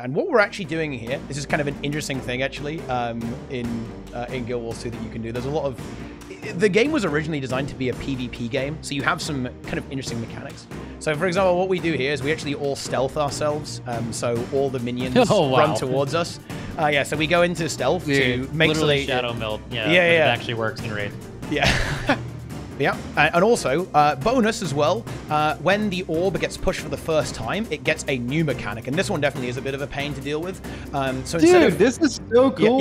And what we're actually doing here, this is kind of an interesting thing actually in Guild Wars 2 that you can do. There's a lot of... The game was originally designed to be a PvP game, so you have some kind of interesting mechanics. So for example, what we do here is we actually all stealth ourselves, so all the minions run towards us. Yeah, so we go into stealth to make... Literally shadow meld. Yeah, yeah. It actually works in Raid. Yeah. Yeah, and also, bonus as well, when the orb gets pushed for the first time, it gets a new mechanic, and this one definitely is a bit of a pain to deal with. So dude, this is so cool!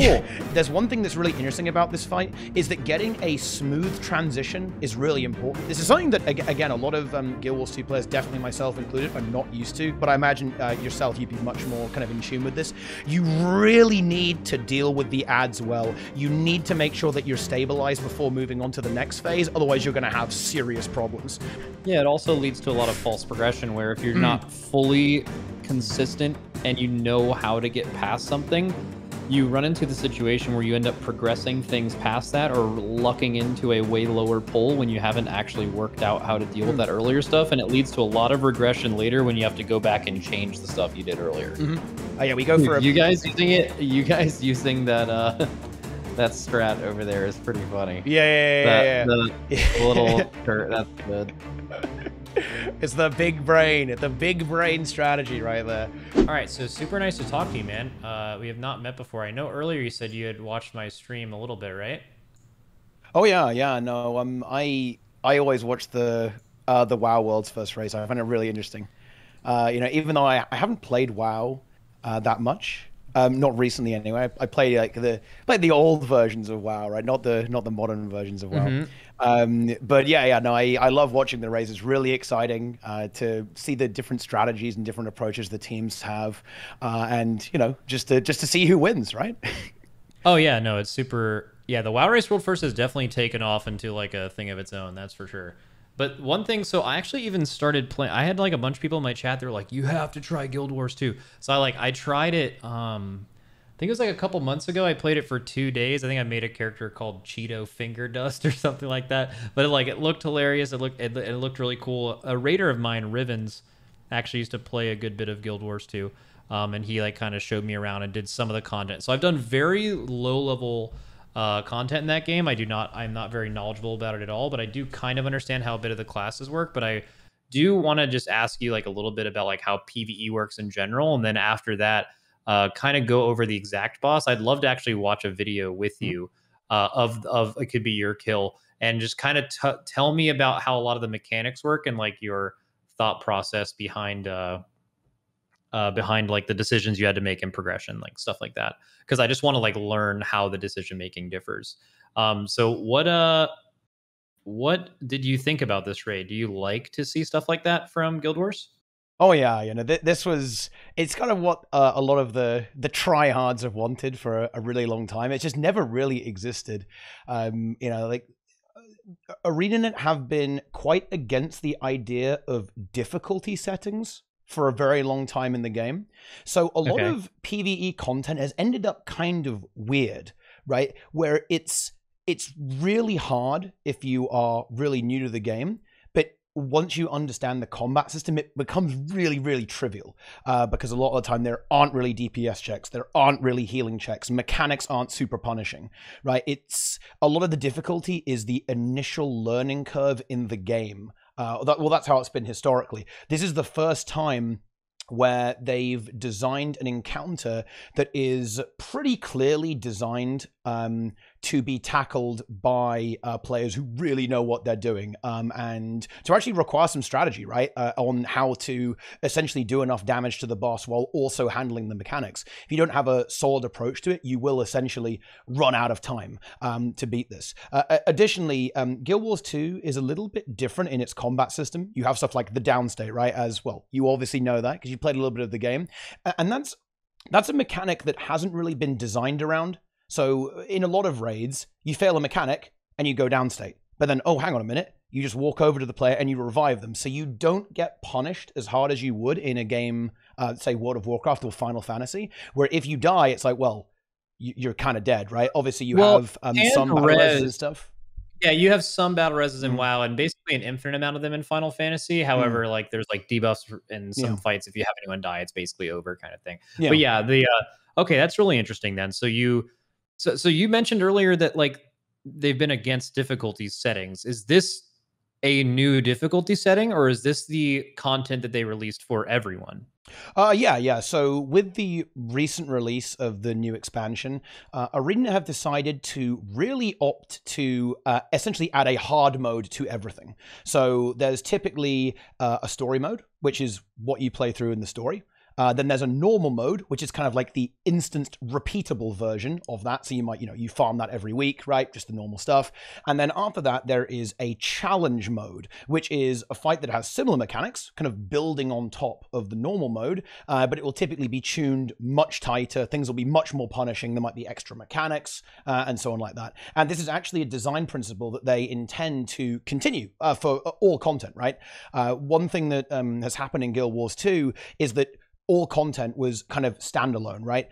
There's one thing that's really interesting about this fight, is that getting a smooth transition is really important. This is something that, again, a lot of Guild Wars 2 players, definitely myself included, are not used to, but I imagine yourself, you'd be much more kind of in tune with this. You really need to deal with the adds well. You need to make sure that you're stabilized before moving on to the next phase, otherwise you're going to have serious problems. Yeah, it also leads to a lot of false progression where if you're not fully consistent and you know how to get past something, you run into the situation where you end up progressing things past that or lucking into a way lower pull when you haven't actually worked out how to deal with that earlier stuff, and it leads to a lot of regression later when you have to go back and change the stuff you did earlier. Oh yeah, we go for a... You guys using that that strat over there is pretty funny. Yeah. The little shirt, that's good. It's the big brain strategy right there. All right, so super nice to talk to you, man. We have not met before. I know earlier you said you had watched my stream a little bit, right? Oh yeah, yeah. No, I always watch the WoW World's First Race. I find it really interesting. You know, even though I haven't played WoW that much. Not recently, anyway. I play like the old versions of WoW, right? Not the modern versions of WoW. But yeah, no, I love watching the race. It's really exciting to see the different strategies and different approaches the teams have, and you know, just to see who wins, right? Oh yeah, no, it's super. Yeah, the WoW Race World First has definitely taken off into like a thing of its own. That's for sure. But one thing, so I actually even started playing. I had like a bunch of people in my chat. They were like, "You have to try Guild Wars 2." So I tried it. I think it was like a couple months ago. I played it for 2 days. I think I made a character called Cheeto Finger Dust or something like that. But it looked hilarious. It looked really cool. A raider of mine, Rivens, actually used to play a good bit of Guild Wars 2, and he like kind of showed me around and did some of the content. So I've done very low level content in that game. I'm not very knowledgeable about it at all, but I do kind of understand how a bit of the classes work. But I do want to just ask you like a little bit about like how PvE works in general, and then after that, kind of go over the exact boss. I'd love to actually watch a video with you of it could be your kill, and just kind of tell me about how a lot of the mechanics work and like your thought process behind behind like the decisions you had to make in progression, like stuff like that, because I just want to like learn how the decision making differs. So what did you think about this raid? Do you like to see stuff like that from Guild Wars? Oh yeah, you know, this was, it's kind of what a lot of the tryhards have wanted for a really long time. It just never really existed. You know, like ArenaNet have been quite against the idea of difficulty settings for a very long time in the game. So a lot of PvE content has ended up kind of weird, right? Where it's really hard if you are really new to the game, but once you understand the combat system, it becomes really, really trivial because a lot of the time there aren't really DPS checks, there aren't really healing checks, mechanics aren't super punishing, right? It's a lot of the difficulty is the initial learning curve in the game. Well, that's how it's been historically. This is the first time where they've designed an encounter that is pretty clearly designed to be tackled by players who really know what they're doing, and to actually require some strategy, right, on how to essentially do enough damage to the boss while also handling the mechanics. If you don't have a solid approach to it, you will essentially run out of time to beat this. Additionally, Guild Wars 2 is a little bit different in its combat system. You have stuff like the downstate, right, as well. You obviously know that because you played a little bit of the game, and that's a mechanic that hasn't really been designed around. So in a lot of raids, you fail a mechanic and you go downstate. But then, oh, hang on a minute, you just walk over to the player and you revive them. So you don't get punished as hard as you would in a game, say World of Warcraft or Final Fantasy, where if you die, it's like, well, you're kind of dead, right? Obviously, you have some battle reses and stuff. Yeah, you have some battle reses in WoW, and basically an infinite amount of them in Final Fantasy. However, like there's like debuffs in some fights. If you have anyone die, it's basically over, kind of thing. Yeah. But yeah, the okay, that's really interesting. Then, so you mentioned earlier that like they've been against difficulty settings. Is this a new difficulty setting, or is this the content that they released for everyone? Yeah. So with the recent release of the new expansion, ArenaNet have decided to really opt to essentially add a hard mode to everything. So there's typically a story mode, which is what you play through in the story. Then there's a normal mode, which is kind of like the instanced repeatable version of that. So you might, you farm that every week, right? Just the normal stuff. And then after that, there is a challenge mode, which is a fight that has similar mechanics, kind of building on top of the normal mode, but it will typically be tuned much tighter. Things will be much more punishing. There might be extra mechanics and so on like that. And this is actually a design principle that they intend to continue for all content, right? One thing that has happened in Guild Wars 2 is that all content was kind of standalone, right?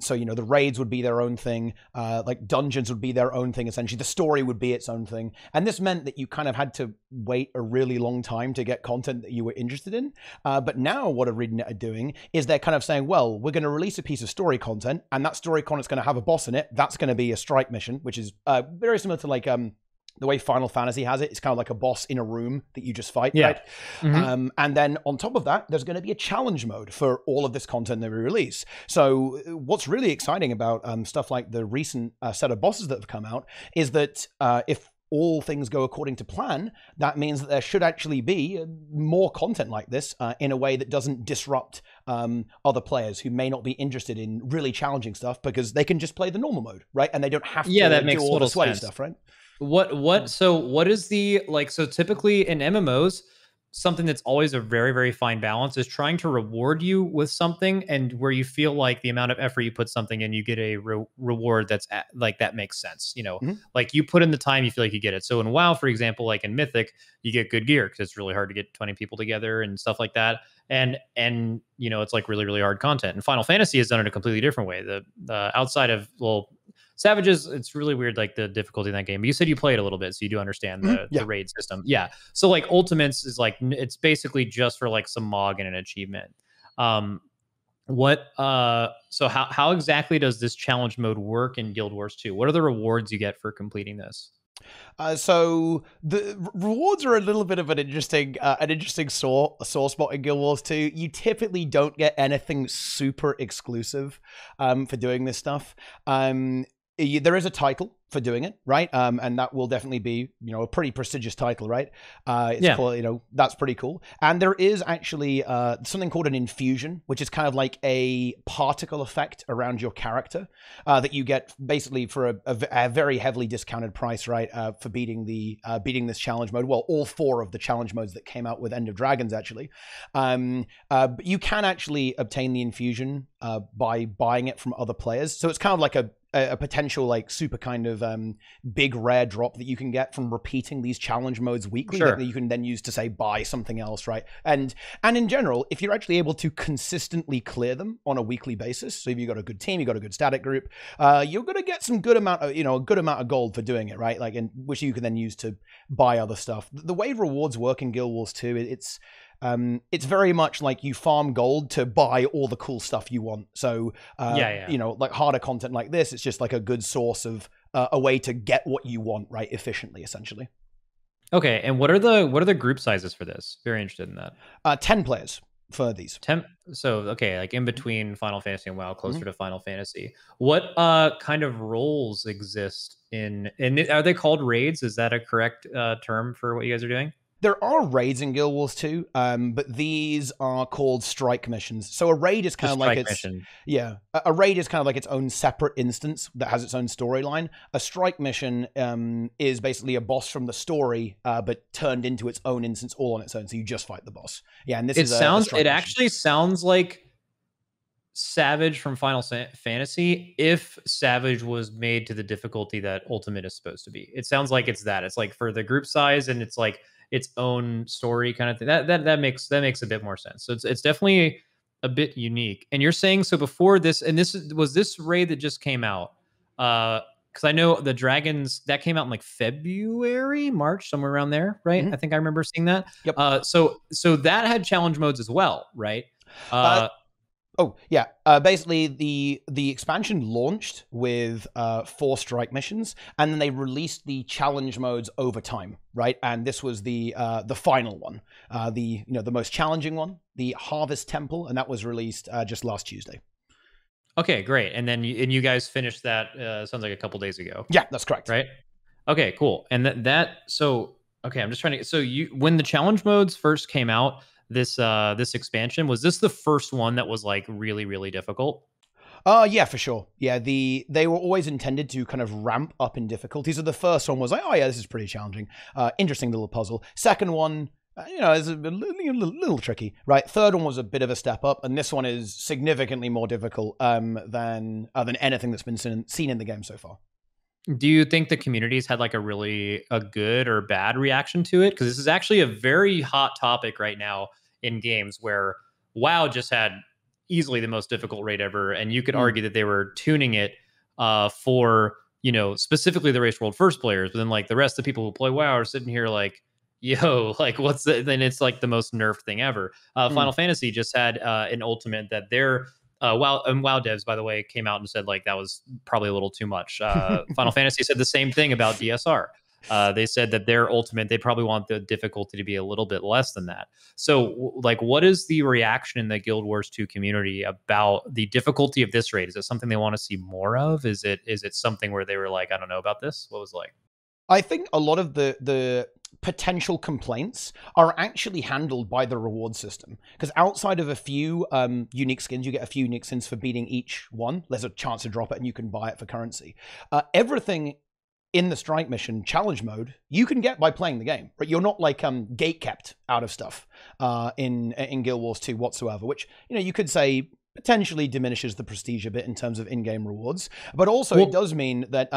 So, the raids would be their own thing, like dungeons would be their own thing, essentially. The story would be its own thing. And this meant that you kind of had to wait a really long time to get content that you were interested in. But now what ArenaNet are doing is they're kind of saying, well, we're going to release a piece of story content, and that story content's going to have a boss in it. That's going to be a strike mission, which is very similar to like... the way Final Fantasy has it, it's kind of like a boss in a room that you just fight, right? And then on top of that, there's going to be a challenge mode for all of this content that we release. So what's really exciting about stuff like the recent set of bosses that have come out is that if all things go according to plan, that means that there should actually be more content like this in a way that doesn't disrupt other players who may not be interested in really challenging stuff because they can just play the normal mode, right? And they don't have to do all the sweaty stuff, right? So what is the, like, so typically in MMOs, something that's always a very, very fine balance is trying to reward you with something and where you feel like the amount of effort you put something in, you get a reward that's like, that makes sense. Like you put in the time, you feel like you get it. So in WoW, for example, like in Mythic, you get good gear because it's really hard to get 20 people together and stuff like that. And it's like really, really hard content. And Final Fantasy has done it a completely different way. The outside of, well, Savages, it's really weird, like the difficulty in that game. But you said you played a little bit, so you do understand the raid system. Yeah. So like Ultimates is like, it's basically just for like some mog and an achievement. So how exactly does this challenge mode work in Guild Wars 2? What are the rewards you get for completing this? So the rewards are a little bit of an interesting sore spot in Guild Wars 2. You typically don't get anything super exclusive for doing this stuff. There is a title for doing it, right? And that will definitely be, a pretty prestigious title, right? Called, that's pretty cool. And there is actually something called an infusion, which is kind of like a particle effect around your character that you get basically for a very heavily discounted price, right? For beating this challenge mode. Well, all four of the challenge modes that came out with End of Dragons, actually. But you can actually obtain the infusion by buying it from other players. So it's kind of like a potential like super kind of big rare drop that you can get from repeating these challenge modes weekly that you can then use to say buy something else, right? And in general, if you're actually able to consistently clear them on a weekly basis, so if you've got a good team, you've got a good static group, you're gonna get some good amount of gold for doing it, right? Like, and which you can then use to buy other stuff. The way rewards work in Guild Wars 2, it's very much like you farm gold to buy all the cool stuff you want. So, like harder content like this, it's just like a good source of a way to get what you want, right? Efficiently, essentially. Okay. And what are the group sizes for this? Very interested in that. 10 players for these. 10. So, okay. Like in between Final Fantasy and WoW, closer to Final Fantasy. What kind of roles exist and are they called raids? Is that a correct term for what you guys are doing? There are raids in Guild Wars 2, but these are called strike missions. So a raid is kind of like its own separate instance that has its own storyline. A strike mission is basically a boss from the story, but turned into its own instance all on its own. So you just fight the boss. Yeah, and it actually sounds like Savage from Final Fantasy, if Savage was made to the difficulty that Ultimate is supposed to be. It sounds like it's that. It's like for the group size, and it's like its own story kind of thing. That makes a bit more sense. So it's definitely a bit unique. And you're saying, so before this, and this was this raid that just came out, Because I know the dragons that came out in like February, March, somewhere around there, right? Mm-hmm. I think I remember seeing that. Yep. So that had challenge modes as well, right? Basically, the expansion launched with 4 strike missions, and then they released the challenge modes over time, right? And this was the final one, the most challenging one, the Harvest Temple, and that was released just last Tuesday. Okay, great. And then you guys finished that. Sounds like a couple days ago. Yeah, that's correct. Right. Okay, cool. And I'm just trying to. So when the challenge modes first came out, this expansion, was this the first one that was like really, really difficult? Yeah, for sure. Yeah, they were always intended to kind of ramp up in difficulty. So the first one was like, oh yeah, this is pretty challenging. Interesting little puzzle. Second one, is a little tricky, right? Third one was a bit of a step up, and this one is significantly more difficult than anything that's been seen in the game so far. Do you think the communities had like a really good or bad reaction to it? Because this is actually a very hot topic right now in games, where WoW just had easily the most difficult raid ever. And you could argue that they were tuning it for, specifically the Race World First players. But then like the rest of the people who play WoW are sitting here like, yo, like what's that? Then it's like the most nerfed thing ever. Final Fantasy just had an ultimate that they're... WoW devs, by the way, came out and said like that was probably a little too much. Final Fantasy said the same thing about DSR. They said that their ultimate, they probably want the difficulty to be a little bit less than that. So like, what is the reaction in the Guild Wars 2 community about the difficulty of this raid? Is it something they want to see more of? Is it something where they were like, I don't know about this? What was it like? I think a lot of the potential complaints are actually handled by the reward system, because outside of a few unique skins, you get a few unique skins for beating each one. There's a chance to drop it, and you can buy it for currency. Everything in the strike mission challenge mode you can get by playing the game, right? You're not like gate kept out of stuff in Guild Wars 2 whatsoever, which you could say potentially diminishes the prestige a bit in terms of in-game rewards, but also it does mean that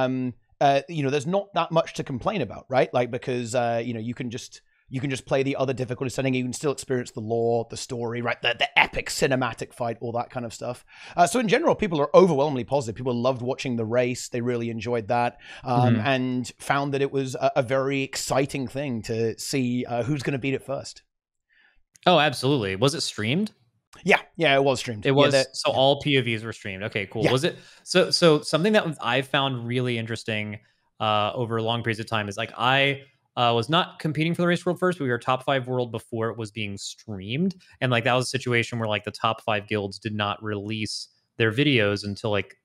there's not that much to complain about, right? Like, because you can just play the other difficulty setting. You can still experience the lore, the story, right? The epic cinematic fight, all that kind of stuff. So in general, people are overwhelmingly positive. People loved watching the race. They really enjoyed that and found that it was a very exciting thing to see who's going to beat it first. Oh, absolutely. Was it streamed? Yeah, it was streamed. It was, so all POVs were streamed. Okay, cool. Yeah. Was it? So something that I found really interesting over long periods of time is like I was not competing for the Race World First. We were top 5 world before it was being streamed, and like that was a situation where like the top 5 guilds did not release their videos until like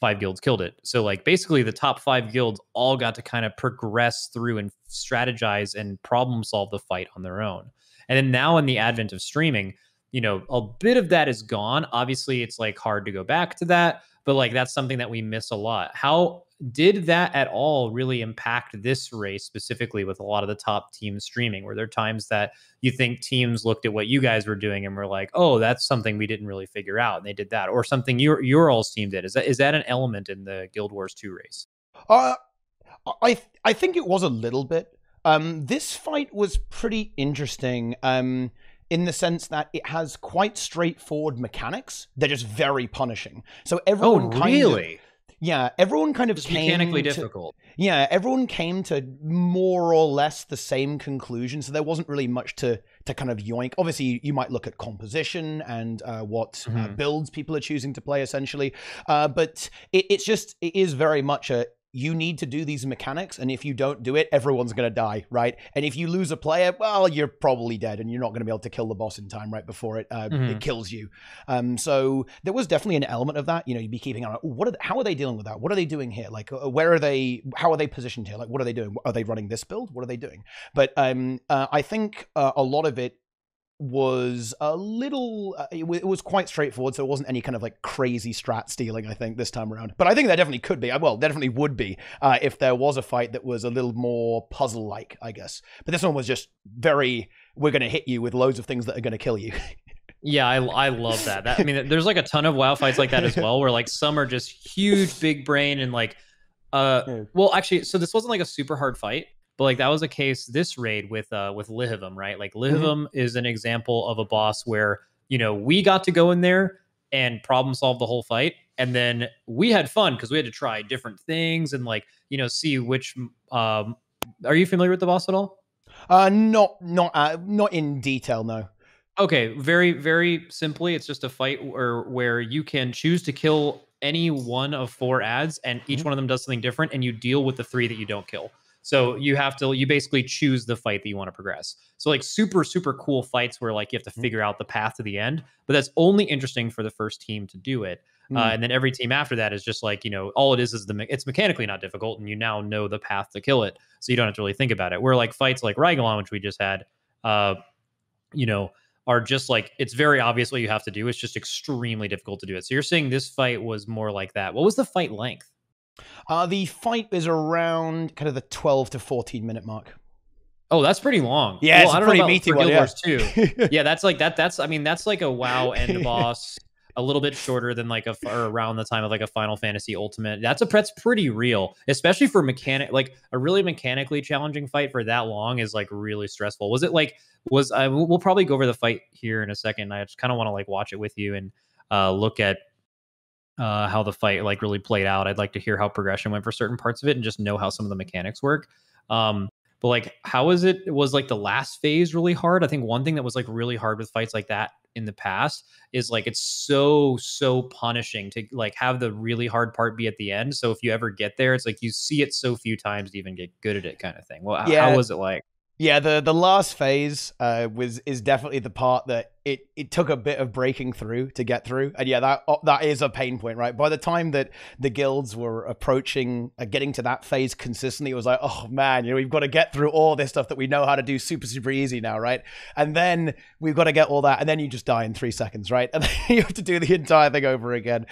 5 guilds killed it. So like basically the top 5 guilds all got to kind of progress through and strategize and problem solve the fight on their own. And then now in the advent of streaming, a bit of that is gone. Obviously, it's like hard to go back to that, but like that's something that we miss a lot. How did that at all really impact this race specifically with a lot of the top teams streaming? Were there times that you think teams looked at what you guys were doing and were like, oh, that's something we didn't really figure out, and they did that, or something your all's team did? Is that an element in the Guild Wars 2 race? I think it was a little bit. This fight was pretty interesting. In the sense that it has quite straightforward mechanics. They're just very punishing. So everyone everyone kind of came mechanically difficult. Yeah, everyone came to more or less the same conclusion. So there wasn't really much to kind of yoink. Obviously, you might look at composition and what builds people are choosing to play, essentially. But it is very much a, you need to do these mechanics, and if you don't do it, everyone's going to die, right? And if you lose a player, well, you're probably dead, and you're not going to be able to kill the boss in time right before it kills you. So there was definitely an element of that. You'd be keeping on, how are they dealing with that? What are they doing here? Like, where are they? How are they positioned here? Like, what are they doing? Are they running this build? What are they doing? But I think a lot of it was a little, it was quite straightforward, so it wasn't any kind of like crazy strat stealing, I think, this time around. But I think there definitely could be, well, definitely would be, if there was a fight that was a little more puzzle-like, I guess. But this one was just very, we're going to hit you with loads of things that are going to kill you. Yeah, I love that. I mean, there's like a ton of WoW fights like that as well, where like some are just huge, big brain, and like, well, actually, so this wasn't like a super hard fight. But like that was a case this raid with Lihivim, right? Like Lihivim is an example of a boss where we got to go in there and problem solve the whole fight, And then we had fun because we had to try different things and, like, you know, see which. Are you familiar with the boss at all? Not in detail, no. Okay, very, very simply, it's just a fight where you can choose to kill any one of 4 ads, and each one of them does something different, and you deal with the 3 that you don't kill. So you have to, you basically choose the fight that you want to progress. So, like, super, super cool fights where, like, you have to figure out the path to the end, but that's only interesting for the first team to do it. And then every team after that is just like, you know, all it is the, it's mechanically not difficult, and you now know the path to kill it, so you don't have to really think about it. Where, like, fights like Rigolon, which we just had, you know, are just like, it's very obvious what you have to do. It's just extremely difficult to do it. So you're saying this fight was more like that. What was the fight length? The fight is around kind of the 12 to 14 minute mark. Oh, that's pretty long. Yeah, well, it's pretty meaty one. Yeah. Yeah, that's like that. That's, I mean, that's like a WoW end boss. A little bit shorter than like or around the time of like a Final Fantasy Ultimate. That's pretty real, especially for mechanic, like a really mechanically challenging fight for that long is like really stressful. Was it like, we'll probably go over the fight here in a second. I just kind of want to like watch it with you and look at how the fight like really played out. I'd like to hear how progression went for certain parts of it and just know how some of the mechanics work. But like, how is it? Was like the last phase really hard? I think one thing that was like really hard with fights like that in the past is like it's so punishing to like have the really hard part be at the end. So if you ever get there, it's like you see it so few times to even get good at it, kind of thing. Well, yeah. How was it like? Yeah, the last phase is definitely the part that it took a bit of breaking through to get through, and yeah, that is a pain point, right? By the time that the guilds were approaching getting to that phase consistently, it was like, oh man, you know, we've got to get through all this stuff that we know how to do super easy now, right? And then we've got to get all that, and then you just die in 3 seconds, right? And then you have to do the entire thing over again.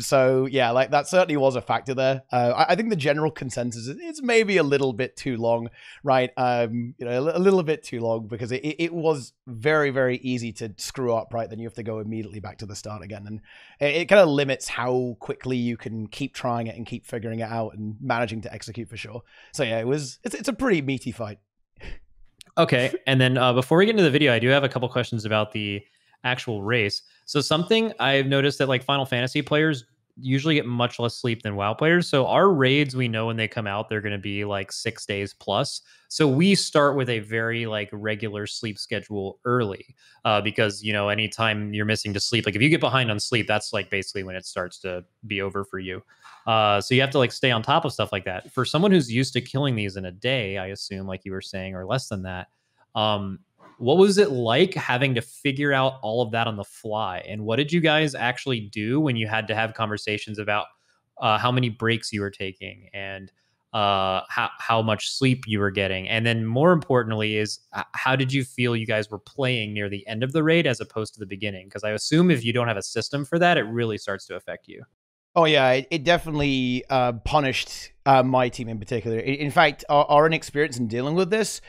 So yeah, like that certainly was a factor there. I think the general consensus is it's maybe a little bit too long, right? You know, a little bit too long because it was very easy to screw up, right? Then you have to go immediately back to the start again, and it kind of limits how quickly you can keep trying it and keep figuring it out and managing to execute, for sure. So yeah, it's a pretty meaty fight. Okay, and then before we get into the video, I do have a couple questions about the actual race. So something I've noticed that like Final Fantasy players usually get much less sleep than WoW players. So our raids, we know when they come out, they're going to be like 6 days plus. So we start with a very like regular sleep schedule early because, you know, anytime you're missing to sleep, like if you get behind on sleep, that's like basically when it starts to be over for you. So you have to like stay on top of stuff like that. For someone who's used to killing these in a day, I assume, like you were saying, or less than that, what was it like having to figure out all of that on the fly? And what did you guys actually do when you had to have conversations about how many breaks you were taking and how much sleep you were getting? And then more importantly is how did you feel you guys were playing near the end of the raid as opposed to the beginning? Because I assume if you don't have a system for that, it really starts to affect you. Oh yeah, it definitely punished my team in particular. In fact, our inexperience in dealing with this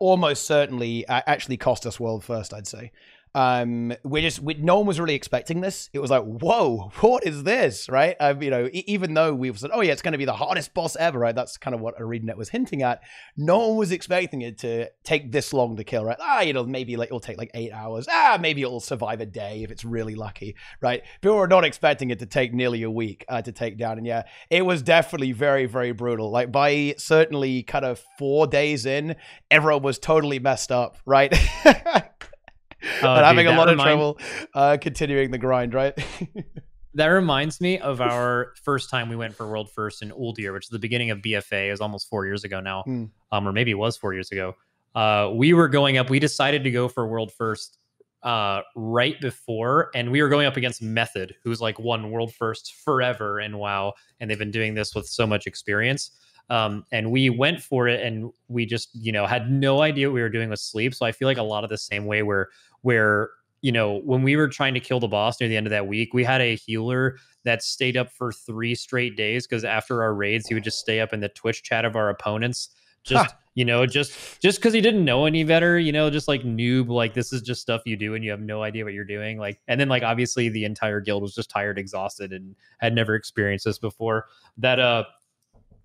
almost certainly actually cost us world first, I'd say. No one was really expecting this. It was like, whoa, what is this, right? You know, even though we said, oh yeah, it's going to be the hardest boss ever, right? That's kind of what ArenaNet was hinting at. No one was expecting it to take this long to kill, right? You know, maybe like it'll take like 8 hours. Maybe it'll survive a day if it's really lucky, right? People were not expecting it to take nearly a week to take down. And yeah, it was definitely very brutal. Like by certainly kind of 4 days in, everyone was totally messed up, right? But having a lot of trouble continuing the grind, right? That reminds me of our first time we went for world first in Uldir, which is the beginning of BFA. It was almost 4 years ago now, or maybe it was 4 years ago. We were going up. We decided to go for world first right before, and we were going up against Method, who's like won world first forever in WoW, and they've been doing this with so much experience. And we went for it, and we just, you know, had no idea what we were doing with sleep. So I feel like a lot of the same way where, you know, when we were trying to kill the boss near the end of that week, we had a healer that stayed up for 3 straight days because after our raids, he would just stay up in the Twitch chat of our opponents. Just, you know, just because he didn't know any better, you know, just like noob, like this is just stuff you do and you have no idea what you're doing. Like, and then like, obviously the entire guild was just tired, exhausted, and had never experienced this before. That,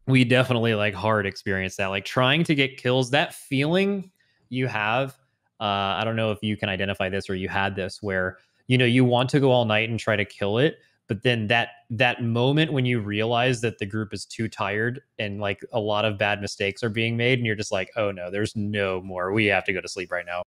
we definitely like hard experience that, like trying to get kills, that feeling you have. I don't know if you can identify this or you had this where, you know, you want to go all night and try to kill it, But then that moment when you realize that the group is too tired and like a lot of bad mistakes are being made, and you're just like, oh no, there's no more. We have to go to sleep right now.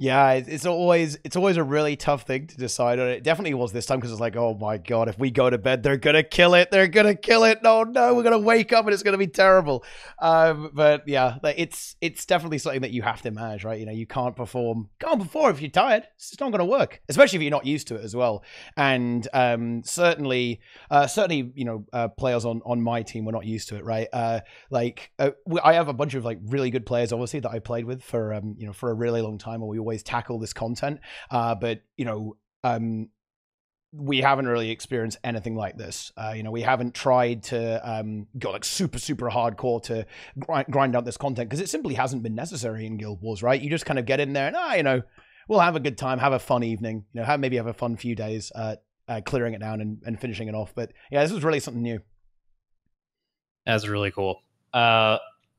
Yeah, it's always a really tough thing to decide on. It definitely was this time because it's like, oh my god, if we go to bed, they're gonna kill it. They're gonna kill it. No, no, we're gonna wake up and it's gonna be terrible. But yeah, it's definitely something that you have to manage, right? You know, you can't perform if you're tired. It's just not gonna work, especially if you're not used to it as well. And certainly, you know, players on my team were not used to it, right? I have a bunch of like really good players, obviously, that I played with for you know, for a really long time, or we always tackle this content, but you know, we haven't really experienced anything like this. You know, we haven't tried to go like super hardcore to grind out this content, because it simply hasn't been necessary in Guild Wars, right? You just kind of get in there and you know, we'll have a good time, have a fun evening, you know, maybe have a fun few days clearing it down and finishing it off. But yeah, this was really something new. That's really cool.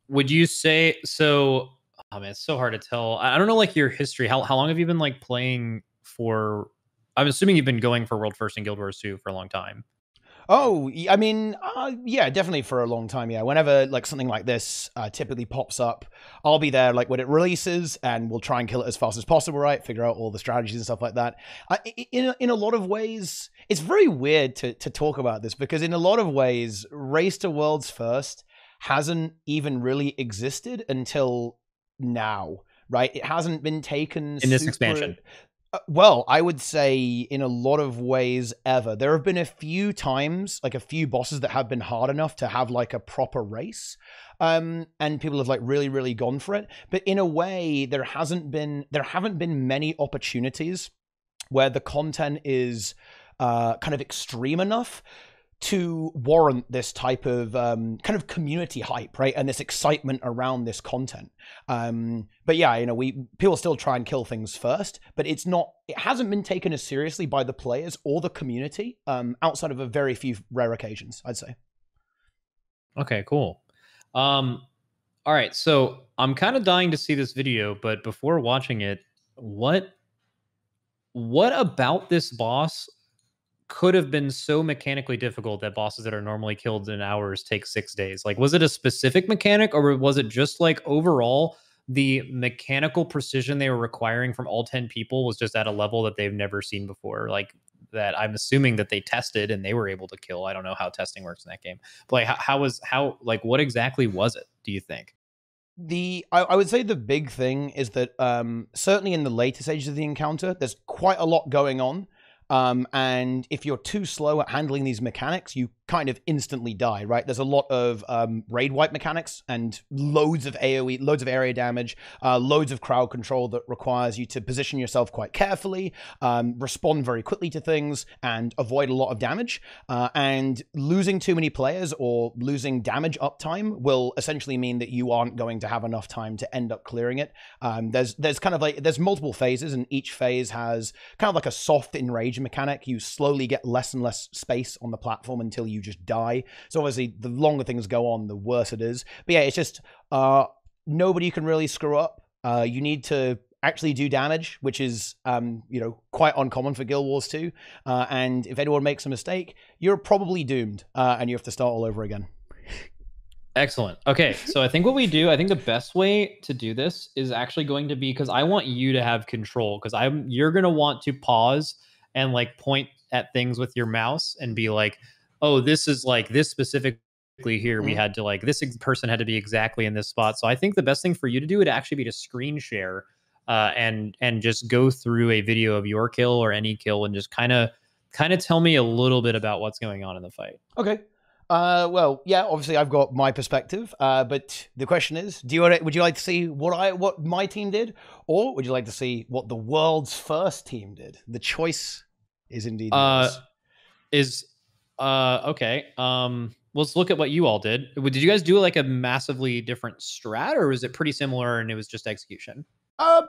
Would you say so? Oh man, it's so hard to tell. I don't know, like your history. How long have you been like playing for? I'm assuming you've been going for World First and Guild Wars 2 for a long time. Oh, I mean, yeah, definitely for a long time. Yeah, whenever like something like this typically pops up, I'll be there like when it releases, and we'll try and kill it as fast as possible, right? Figure out all the strategies and stuff like that. In a lot of ways, it's very weird to talk about this, because in a lot of ways, Race to Worlds First hasn't even really existed until now, right? It hasn't been taken in this expansion. Well, I would say in a lot of ways ever. There have been a few times, like a few bosses that have been hard enough to have like a proper race, and people have like really gone for it. But in a way, there haven't been many opportunities where the content is kind of extreme enough to warrant this type of kind of community hype, right? And this excitement around this content. But yeah, you know, people still try and kill things first, but it hasn't been taken as seriously by the players or the community, outside of a very few rare occasions, I'd say. Okay, cool. All right, so I'm kind of dying to see this video, but before watching it, what about this boss could have been so mechanically difficult that bosses that are normally killed in hours take 6 days? Like, was it a specific mechanic, or was it just like overall the mechanical precision they were requiring from all 10 people was just at a level that they've never seen before? Like, that I'm assuming that they tested and they were able to kill. I don't know how testing works in that game, but like, how what exactly was it, do you think? I would say the big thing is that certainly in the later stages of the encounter, there's quite a lot going on. And if you're too slow at handling these mechanics, you kind of instantly die, right? There's a lot of raid wipe mechanics and loads of AoE, loads of area damage, loads of crowd control that requires you to position yourself quite carefully, respond very quickly to things, and avoid a lot of damage. And losing too many players or losing damage uptime will essentially mean that you aren't going to have enough time to end up clearing it. There's kind of like, there's multiple phases, and each phase has kind of like a soft enrage mechanic. You slowly get less and less space on the platform until you just die. So obviously the longer things go on, the worse it is. But yeah, it's just nobody can really screw up. You need to actually do damage, which is you know, quite uncommon for Guild Wars 2. And if anyone makes a mistake, you're probably doomed, and you have to start all over again. Excellent. Okay, so I think what we do, I think the best way to do this is actually going to be, because I want you to have control, because you're going to want to pause and like point at things with your mouse and be like, oh, this is like this specifically here. We had to like, this person had to be exactly in this spot. So I think the best thing for you to do would actually be to screen share and just go through a video of your kill or any kill and just kind of tell me a little bit about what's going on in the fight. Okay. Well, yeah, obviously I've got my perspective, but the question is, would you like to see what my team did, or would you like to see what the world's first team did? The choice is indeed yours. Okay. Let's look at what you all did. Did you guys do like a massively different strat, or was it pretty similar and it was just execution?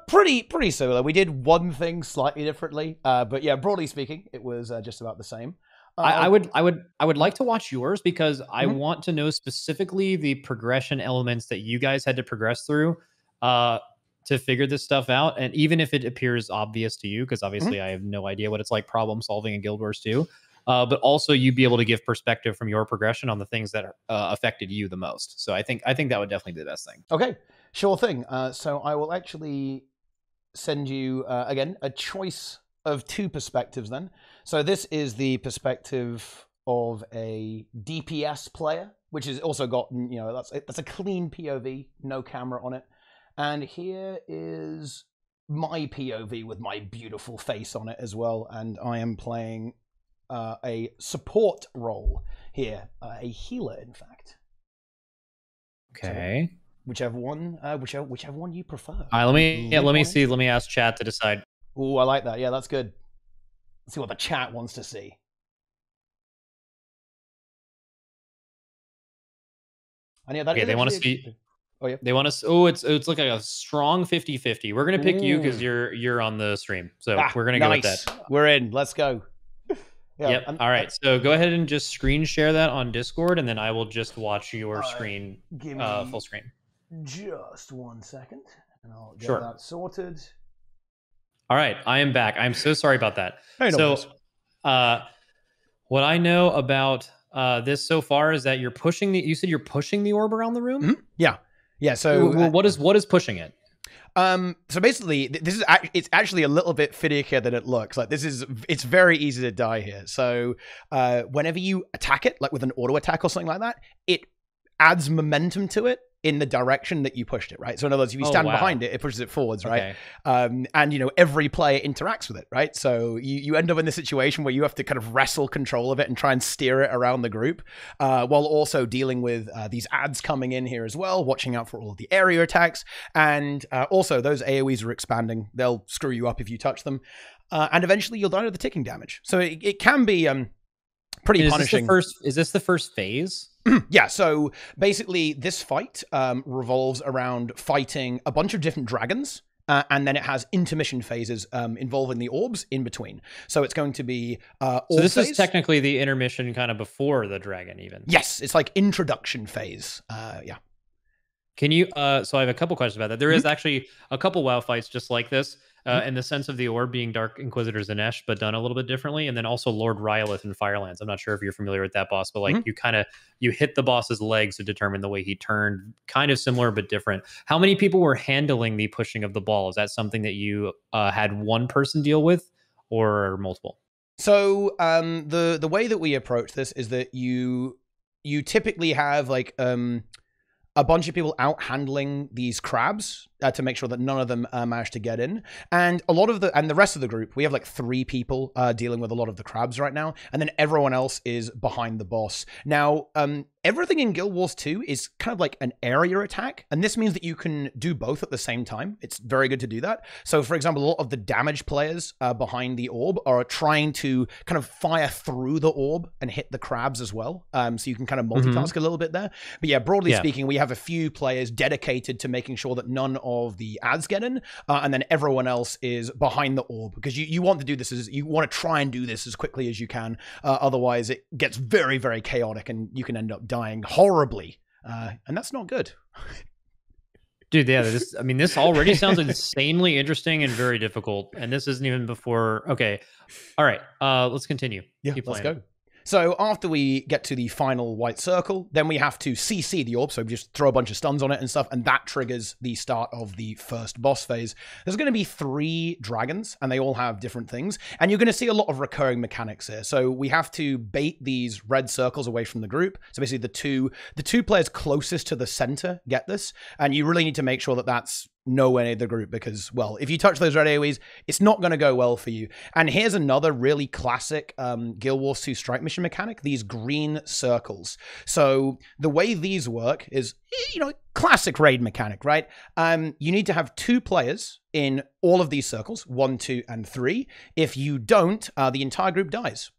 Pretty similar. We did one thing slightly differently, but yeah, broadly speaking, it was just about the same. I would like to watch yours, because I want to know specifically the progression elements that you guys had to progress through to figure this stuff out. And even if it appears obvious to you, because obviously I have no idea what it's like problem solving in Guild Wars 2, but also you'd be able to give perspective from your progression on the things that are, affected you the most. So I think that would definitely be the best thing. Okay, sure thing. So I will actually send you, again, a choice of two perspectives then. So this is the perspective of a DPS player, which has also gotten, you know, that's a clean POV, no camera on it. And here is my POV with my beautiful face on it as well. And I am playing a support role here, a healer, in fact. Okay. So whichever one you prefer. Let me see. Let me ask chat to decide. Ooh, I like that. Yeah, that's good. Let's see what the chat wants to see. And yeah, okay, they want to see. Oh yeah, they want to. Oh, it's like a strong 50-50. We're gonna pick you because you're on the stream, so we're gonna go with that. We're in. Let's go. Yeah, yep. All right. So go ahead and just screen share that on Discord, and then I will just watch your screen, give me full screen. Just 1 second, and I'll get that sorted. All right, I am back. I'm so sorry about that. So, what I know about this so far is that you're pushing the. You said you're pushing the orb around the room. Mm-hmm. Yeah, yeah. So, well, what is pushing it? So basically, this is it's actually a little bit finicky than it looks. Like it's very easy to die here. So, whenever you attack it, like with an auto attack or something like that, it adds momentum to it in the direction that you pushed it, right? So in other words, if you stand behind it, it pushes it forwards, right? And, you know, every player interacts with it, right? So you end up in this situation where you have to kind of wrestle control of it and try and steer it around the group, while also dealing with these ads coming in here as well, watching out for all of the area attacks. And also those AoEs are expanding. They'll screw you up if you touch them. And eventually you'll die to the ticking damage. So it can be pretty punishing. Is this the first phase? Yeah, so basically this fight revolves around fighting a bunch of different dragons, and then it has intermission phases involving the orbs in between. So it's going to be so this phase is technically the intermission kind of before the dragon even. Yes, it's like introduction phase. Yeah. Can you, so I have a couple questions about that. There is actually a couple WoW fights just like this, in the sense of the orb being Dark Inquisitor Zanesh, but done a little bit differently. And then also Lord Ryolith in Firelands. I'm not sure if you're familiar with that boss, but like you hit the boss's legs to determine the way he turned, kind of similar, but different. How many people were handling the pushing of the ball? Is that something that you had one person deal with or multiple? So the way that we approach this is that you typically have like, a bunch of people out handling these crabs to make sure that none of them managed to get in. And the rest of the group, we have like 3 people dealing with a lot of the crabs right now. And then everyone else is behind the boss. Now, everything in Guild Wars 2 is kind of like an area attack. And this means that you can do both at the same time. It's very good to do that. So for example, a lot of the damage players behind the orb are trying to kind of fire through the orb and hit the crabs as well. So you can kind of multitask a little bit there. But yeah, broadly speaking, we have a few players dedicated to making sure that none of the ads get in, and then everyone else is behind the orb, because you want to do this as, you want to try and do this as quickly as you can. Otherwise it gets very, very chaotic and you can end up dying horribly. And that's not good. Dude, yeah, I mean, this already sounds insanely interesting and very difficult. And this isn't even before. Okay. All right. Let's continue. Yeah, let's go. So after we get to the final white circle, then we have to CC the orb. So we just throw a bunch of stuns on it and stuff, and that triggers the start of the first boss phase. There's going to be 3 dragons, and they all have different things. And you're going to see a lot of recurring mechanics here. So we have to bait these red circles away from the group. So basically the two players closest to the center get this, and you really need to make sure that that's nowhere near the group, because, well, if you touch those red AoEs, it's not going to go well for you. And here's another really classic Guild Wars 2 strike mission mechanic, these green circles. So the way these work is, you know, classic raid mechanic, right? You need to have 2 players in all of these circles, 1, 2, and 3. If you don't, the entire group dies.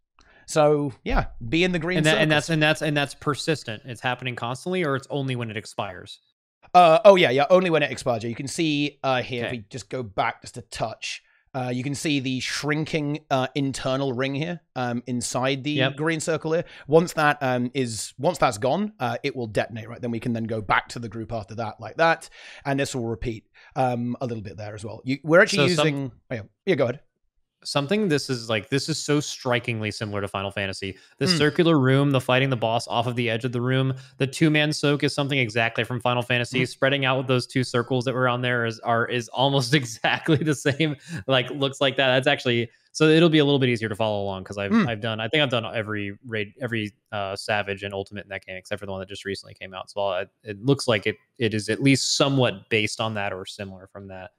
So yeah, be in the green circles. And that's persistent. It's happening constantly, or it's only when it expires. Oh yeah, only when it expires. You can see here, if we just go back just a touch, you can see the shrinking internal ring here inside the green circle here. Once that once that's gone, it will detonate, right? Then we can then go back to the group after that, like that, and this will repeat a little bit there as well. We're actually using. Oh, yeah, go ahead. something. This is so strikingly similar to Final Fantasy. This circular room, the fighting the boss off of the edge of the room, the two-man soak is something exactly from Final Fantasy. Spreading out with those two circles that were on there is almost exactly the same. Like, looks like that. That's actually, so it'll be a little bit easier to follow along, because I think I've done every raid, every Savage and Ultimate in that game, except for the one that just recently came out. So it looks like it is at least somewhat based on that or similar from that.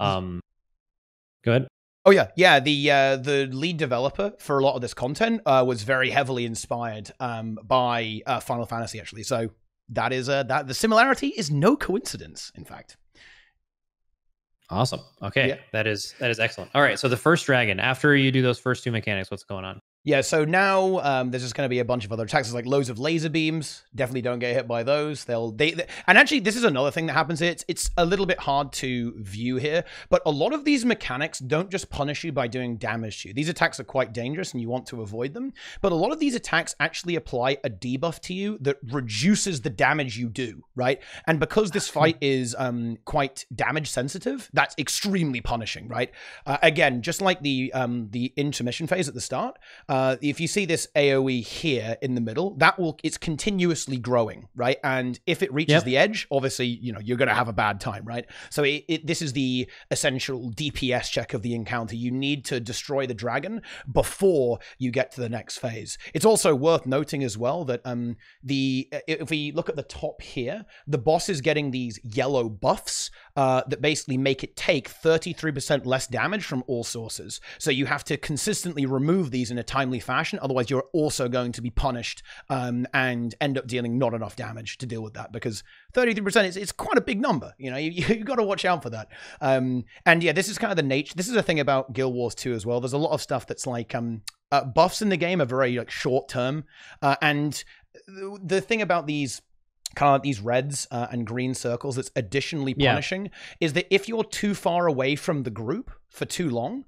Go ahead. Oh yeah, yeah. The lead developer for a lot of this content was very heavily inspired by Final Fantasy, actually. So that is that the similarity is no coincidence, in fact. Awesome. Okay, yeah. That is excellent. All right, so the first dragon. After you do those first two mechanics, what's going on? Yeah, so now there's just going to be a bunch of other attacks. There's like loads of laser beams. Definitely don't get hit by those. And actually, this is another thing that happens here. It's a little bit hard to view here, but a lot of these mechanics don't just punish you by doing damage to you. These attacks are quite dangerous and you want to avoid them, but a lot of these attacks actually apply a debuff to you that reduces the damage you do, right? And because this fight is quite damage sensitive, that's extremely punishing, right? Again, just like the intermission phase at the start, if you see this AoE here in the middle, it's continuously growing, right? And if it reaches the edge, obviously, you know, you're going to have a bad time, right? So this is the essential DPS check of the encounter. You need to destroy the dragon before you get to the next phase. It's also worth noting as well that if we look at the top here, the boss is getting these yellow buffs that basically make it take 33% less damage from all sources. So you have to consistently remove these in a timely fashion, otherwise you're also going to be punished and end up dealing not enough damage to deal with that, because 33% is quite a big number. You know, you've got to watch out for that. And yeah, this is kind of the nature. This is a thing about Guild Wars 2 as well. There's a lot of stuff that's like buffs in the game are very like short term, and the thing about these reds and green circles that's additionally punishing is that if you're too far away from the group for too long,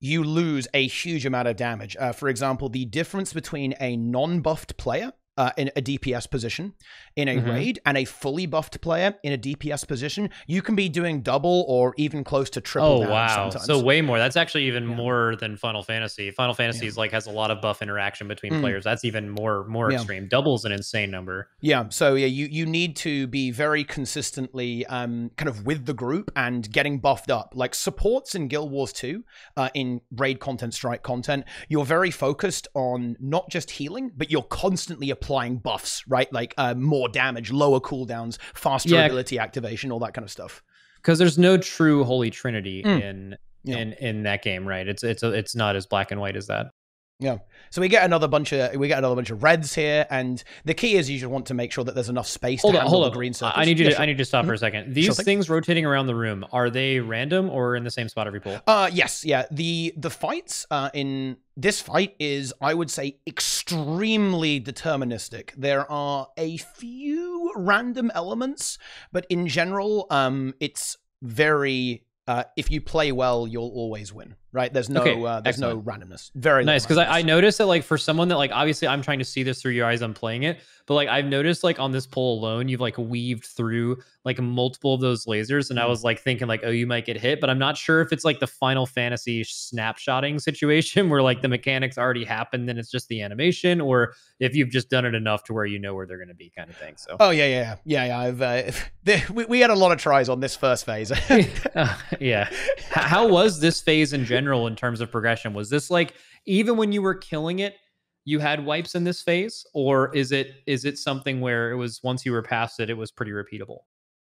you lose a huge amount of damage. For example, the difference between a non-buffed player in a DPS position in a raid and a fully buffed player in a DPS position, you can be doing double or even close to triple damage sometimes. So way more. That's actually even more than Final Fantasy. Final Fantasy is like has a lot of buff interaction between players. That's even more extreme. Double's an insane number. Yeah. So yeah, you need to be very consistently kind of with the group and getting buffed up. Like supports in Guild Wars 2, in raid content, strike content, you're very focused on not just healing, but you're constantly applying buffs, right? Like more damage, lower cooldowns, faster ability activation, all that kind of stuff. Because there's no true holy trinity in that game, right? It's not as black and white as that. Yeah. So we get another bunch of reds here, and the key is you just want to make sure that there's enough space to handle the green circles. I need to stop for a second. These things rotating around the room, are they random or in the same spot every pull? Yes, yeah. The fights in this fight is, I would say, extremely deterministic. There are a few random elements, but in general, it's very if you play well, you'll always win, right? There's no no randomness. Very nice, because I noticed that, like, for someone that, like, obviously I'm trying to see this through your eyes, I'm playing it, but like I've noticed, like, on this pull alone, you've like weaved through like multiple of those lasers, and I was like thinking like, oh, you might get hit, but I'm not sure if it's like the Final Fantasy snapshotting situation where like the mechanics already happened and it's just the animation, or if you've just done it enough to where you know where they're going to be, kind of thing. So we had a lot of tries on this first phase. How was this phase in general in terms of progression? Was this like, even when you were killing it, you had wipes in this phase, or is it something where it was, once you were past it, it was pretty repeatable?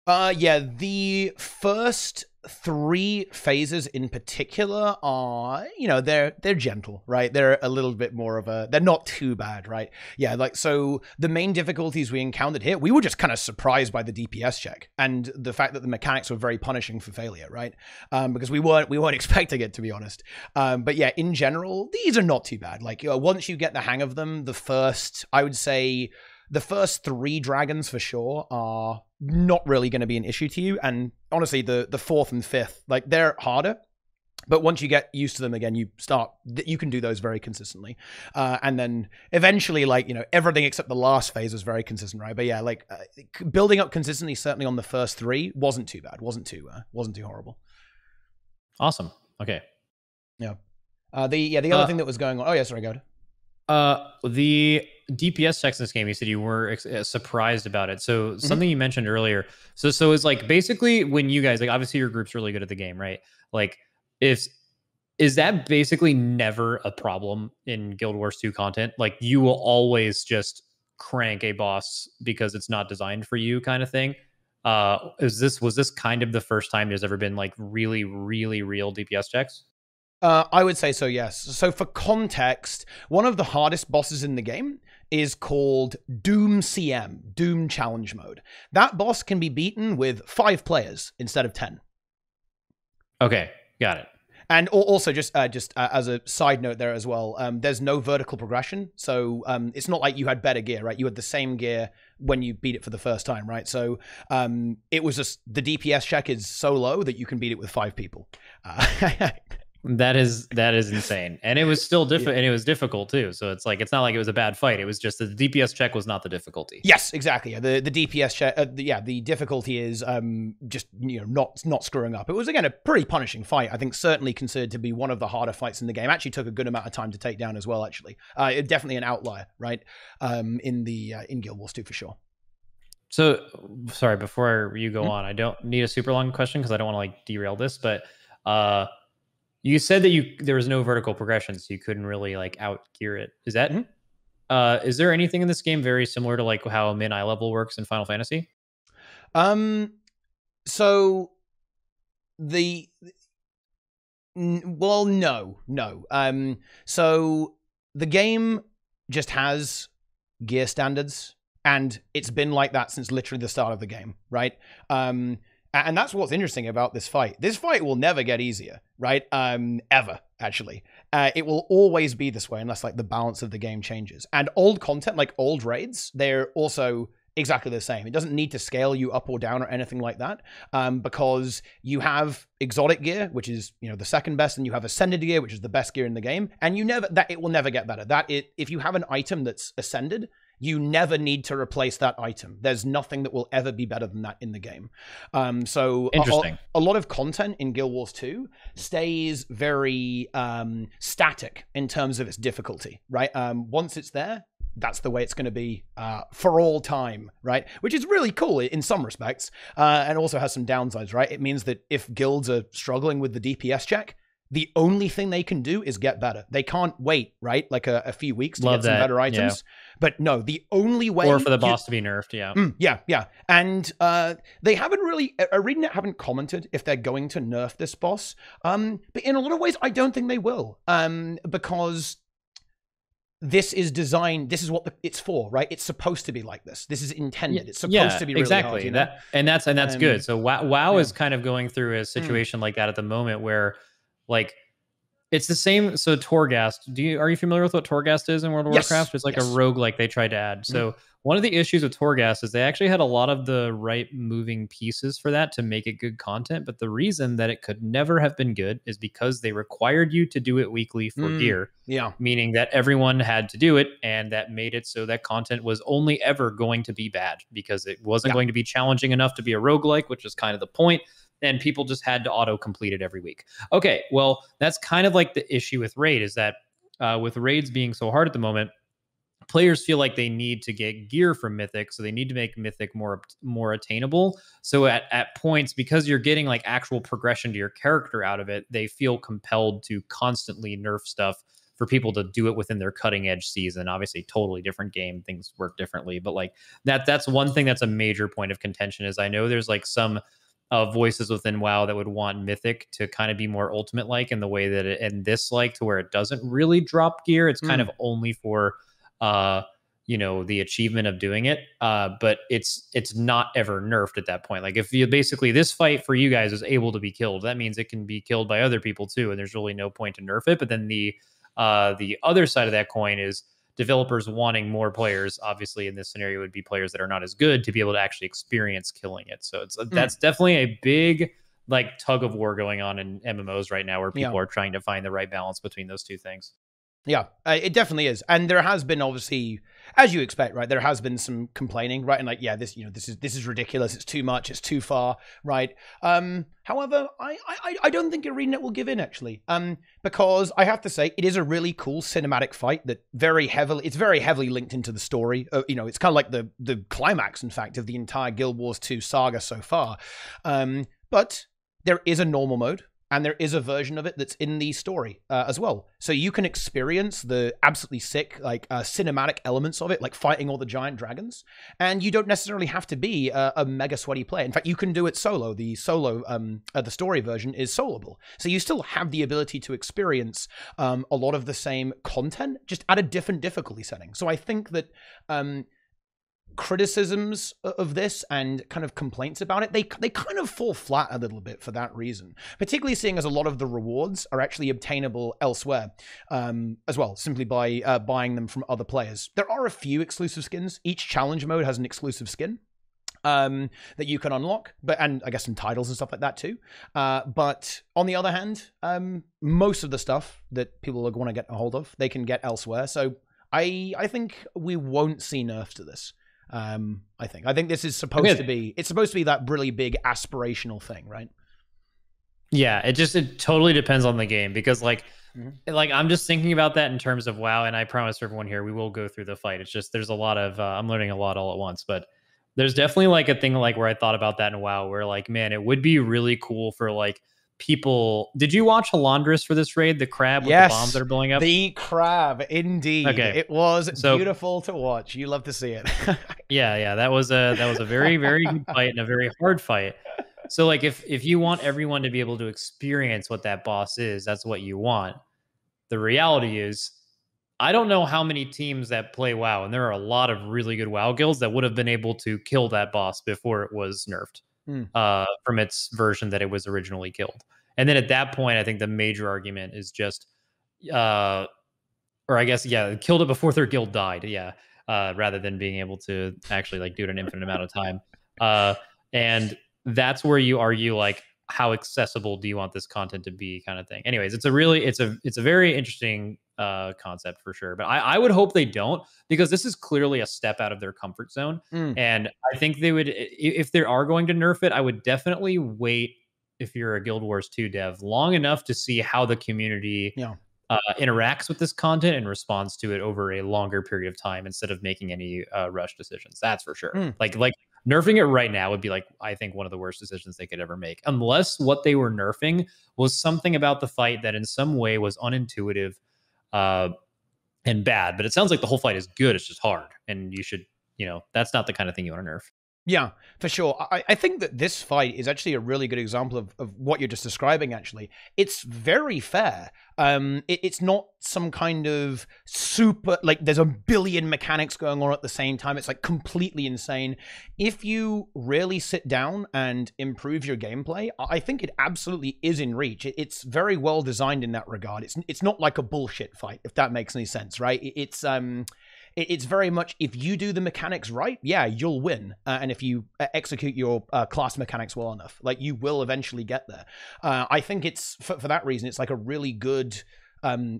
The first three phases in particular are, you know, they're gentle, right? They're a little bit more of a, they're not too bad, right? Yeah, like, so the main difficulties we encountered here, we were just kind of surprised by the DPS check and the fact that the mechanics were very punishing for failure, right? Because we weren't expecting it, to be honest. But yeah, in general, these are not too bad. Like, you know, once you get the hang of them, the first three dragons for sure are not really going to be an issue to you. And honestly, the fourth and fifth, like, they're harder. But once you get used to them again, you can do those very consistently. And then eventually, like, you know, everything except the last phase was very consistent, right? But yeah, like, building up consistently, certainly on the first three, wasn't too bad. Wasn't too horrible. Awesome. Okay. Yeah. The other thing that was going on. Oh yeah, sorry, go ahead. The DPS checks in this game, you said you were surprised about it. So something you mentioned earlier. So it's like basically when you guys, like obviously your group's really good at the game, right? Like is that basically never a problem in Guild Wars 2 content? Like you will always just crank a boss because it's not designed for you kind of thing. Was this kind of the first time there's ever been like really, really real DPS checks? I would say so, yes. So for context, one of the hardest bosses in the game is called Doom CM, Doom Challenge Mode. That boss can be beaten with 5 players instead of 10. Okay, got it. And also, just as a side note there as well, there's no vertical progression. So it's not like you had better gear, right? You had the same gear when you beat it for the first time, right? So it was just the DPS check is so low that you can beat it with 5 people. That is insane. And it was still different, and it was difficult too. So it's like, it's not like it was a bad fight. It was just that the DPS check was not the difficulty. Yes, exactly. Yeah, the DPS check, the difficulty is just, you know, not screwing up. It was, again, a pretty punishing fight. I think certainly considered to be one of the harder fights in the game. Actually took a good amount of time to take down as well, actually. Definitely an outlier, right? In Guild Wars 2 for sure. So, sorry, before you go on, I don't need a super long question because I don't want to like derail this, but... you said that there was no vertical progression, so you couldn't really like out gear it. Is that is there anything in this game very similar to like how min-I level works in Final Fantasy? Well, no. So the game just has gear standards, and it's been like that since literally the start of the game, right? And that's what's interesting about this fight. This fight will never get easier, right? Ever, actually. It will always be this way unless, like, the balance of the game changes. And old content, like old raids, they're also exactly the same. It doesn't need to scale you up or down or anything like that because you have exotic gear, which is, you know, the second best, and you have ascended gear, which is the best gear in the game. And it will never get better. If you have an item that's ascended, you never need to replace that item. There's nothing that will ever be better than that in the game. So interesting. A lot of content in Guild Wars 2 stays very static in terms of its difficulty, right? Once it's there, that's the way it's going to be for all time, right? Which is really cool in some respects and also has some downsides, right? It means that if guilds are struggling with the DPS check, the only thing they can do is get better. They can't wait, right? Like a few weeks to get some better items. Yeah. But no, the only way... Or for the boss to be nerfed, yeah. Yeah. And they haven't really... ArenaNet haven't commented if they're going to nerf this boss. But in a lot of ways, I don't think they will. Because... This is what it's for, right? It's supposed to be like this. This is intended. It's supposed to be really hard, you know? And that's good. So WoW is kind of going through a situation like that at the moment where... Like, it's the same. So Torghast, are you familiar with what Torghast is in World of Warcraft? It's like a rogue like they tried to add. So one of the issues with Torghast is they actually had a lot of the right moving pieces for that to make it good content. But the reason that it could never have been good is because they required you to do it weekly for gear. Yeah. Meaning that everyone had to do it, and that made it so that content was only ever going to be bad because it wasn't going to be challenging enough to be a roguelike, which is kind of the point. And people just had to auto-complete it every week. Okay, well, that's kind of like the issue with Raid, is that with Raids being so hard at the moment, players feel like they need to get gear from Mythic, so they need to make Mythic more attainable. So at points, because you're getting like actual progression to your character out of it, they feel compelled to constantly nerf stuff for people to do it within their cutting edge season. Obviously, totally different game, things work differently. But like that's one thing that's a major point of contention, is I know there's like some... voices within WoW that would want Mythic to kind of be more Ultimate-like in the way that it, and this like to where it doesn't really drop gear. It's kind of only for, you know, the achievement of doing it. But it's not ever nerfed at that point. Like if you basically this fight for you guys is able to be killed, that means it can be killed by other people too. And there's really no point to nerf it. But then the other side of that coin is developers wanting more players, obviously in this scenario would be players that are not as good, to be able to actually experience killing it. So that's definitely a big like tug of war going on in MMOs right now, where people are trying to find the right balance between those two things. Yeah, it definitely is. And there has been, obviously, as you expect, right, there has been some complaining, right? And like, yeah, this, you know, this is ridiculous. It's too much. It's too far, right? However, I don't think ArenaNet will give in, actually, because I have to say it is a really cool cinematic fight that it's very heavily linked into the story. You know, it's kind of like the climax, in fact, of the entire Guild Wars 2 saga so far. But there is a normal mode. And there is a version of it that's in the story as well. So you can experience the absolutely sick, like, cinematic elements of it, like fighting all the giant dragons. And you don't necessarily have to be a mega sweaty player. In fact, you can do it solo. The solo, the story version is soloable. So you still have the ability to experience a lot of the same content, just at a different difficulty setting. So I think that... criticisms of this and kind of complaints about it, they kind of fall flat a little bit for that reason, particularly seeing as a lot of the rewards are actually obtainable elsewhere as well, simply by buying them from other players. There are a few exclusive skins. Each challenge mode has an exclusive skin that you can unlock, and I guess some titles and stuff like that too. But on the other hand, most of the stuff that people want to get a hold of, they can get elsewhere. So I think we won't see nerfs to this. I think this is supposed to be, it's supposed to be that really big aspirational thing, right? Yeah, it totally depends on the game, because like, like I'm just thinking about that in terms of WoW, and I promise everyone here, we will go through the fight. It's just, there's a lot of, I'm learning a lot all at once, but there's definitely like a thing like where I thought about that in WoW, where like, man, it would be really cool for like people. Did you watch Holandris for this raid? The crab with the bombs that are blowing up? The crab, indeed. Okay. It was beautiful to watch. You love to see it. yeah. That was a very, very good fight, and a very hard fight. So like if you want everyone to be able to experience what that boss is, that's what you want. The reality is, I don't know how many teams that play WoW, and there are a lot of really good WoW guilds that would have been able to kill that boss before it was nerfed. From its version that it was originally killed. And then at that point, I think the major argument is just, killed it before their guild died. Yeah. Rather than being able to actually like do it an infinite amount of time. And that's where you argue like, how accessible do you want this content to be, kind of thing. Anyways, it's a very interesting concept for sure. But I would hope they don't, because this is clearly a step out of their comfort zone. And I think they would, if they are going to nerf it, I would definitely wait, if you're a Guild Wars 2 dev, long enough to see how the community interacts with this content and responds to it over a longer period of time, instead of making any rush decisions. That's for sure. Like nerfing it right now would be like, I think, one of the worst decisions they could ever make, unless what they were nerfing was something about the fight that in some way was unintuitive and bad. But it sounds like the whole fight is good. It's just hard, and you should, you know, that's not the kind of thing you want to nerf. Yeah, for sure. I think that this fight is actually a really good example of what you're just describing, actually. It's very fair. It's not some kind of super, like, there's a billion mechanics going on at the same time. It's, like, completely insane. If you really sit down and improve your gameplay, I think it absolutely is in reach. It's very well designed in that regard. It's not like a bullshit fight, if that makes any sense, right? It's very much, if you do the mechanics right, yeah, you'll win. And if you execute your class mechanics well enough, like, you will eventually get there. I think it's, for that reason, it's like a really good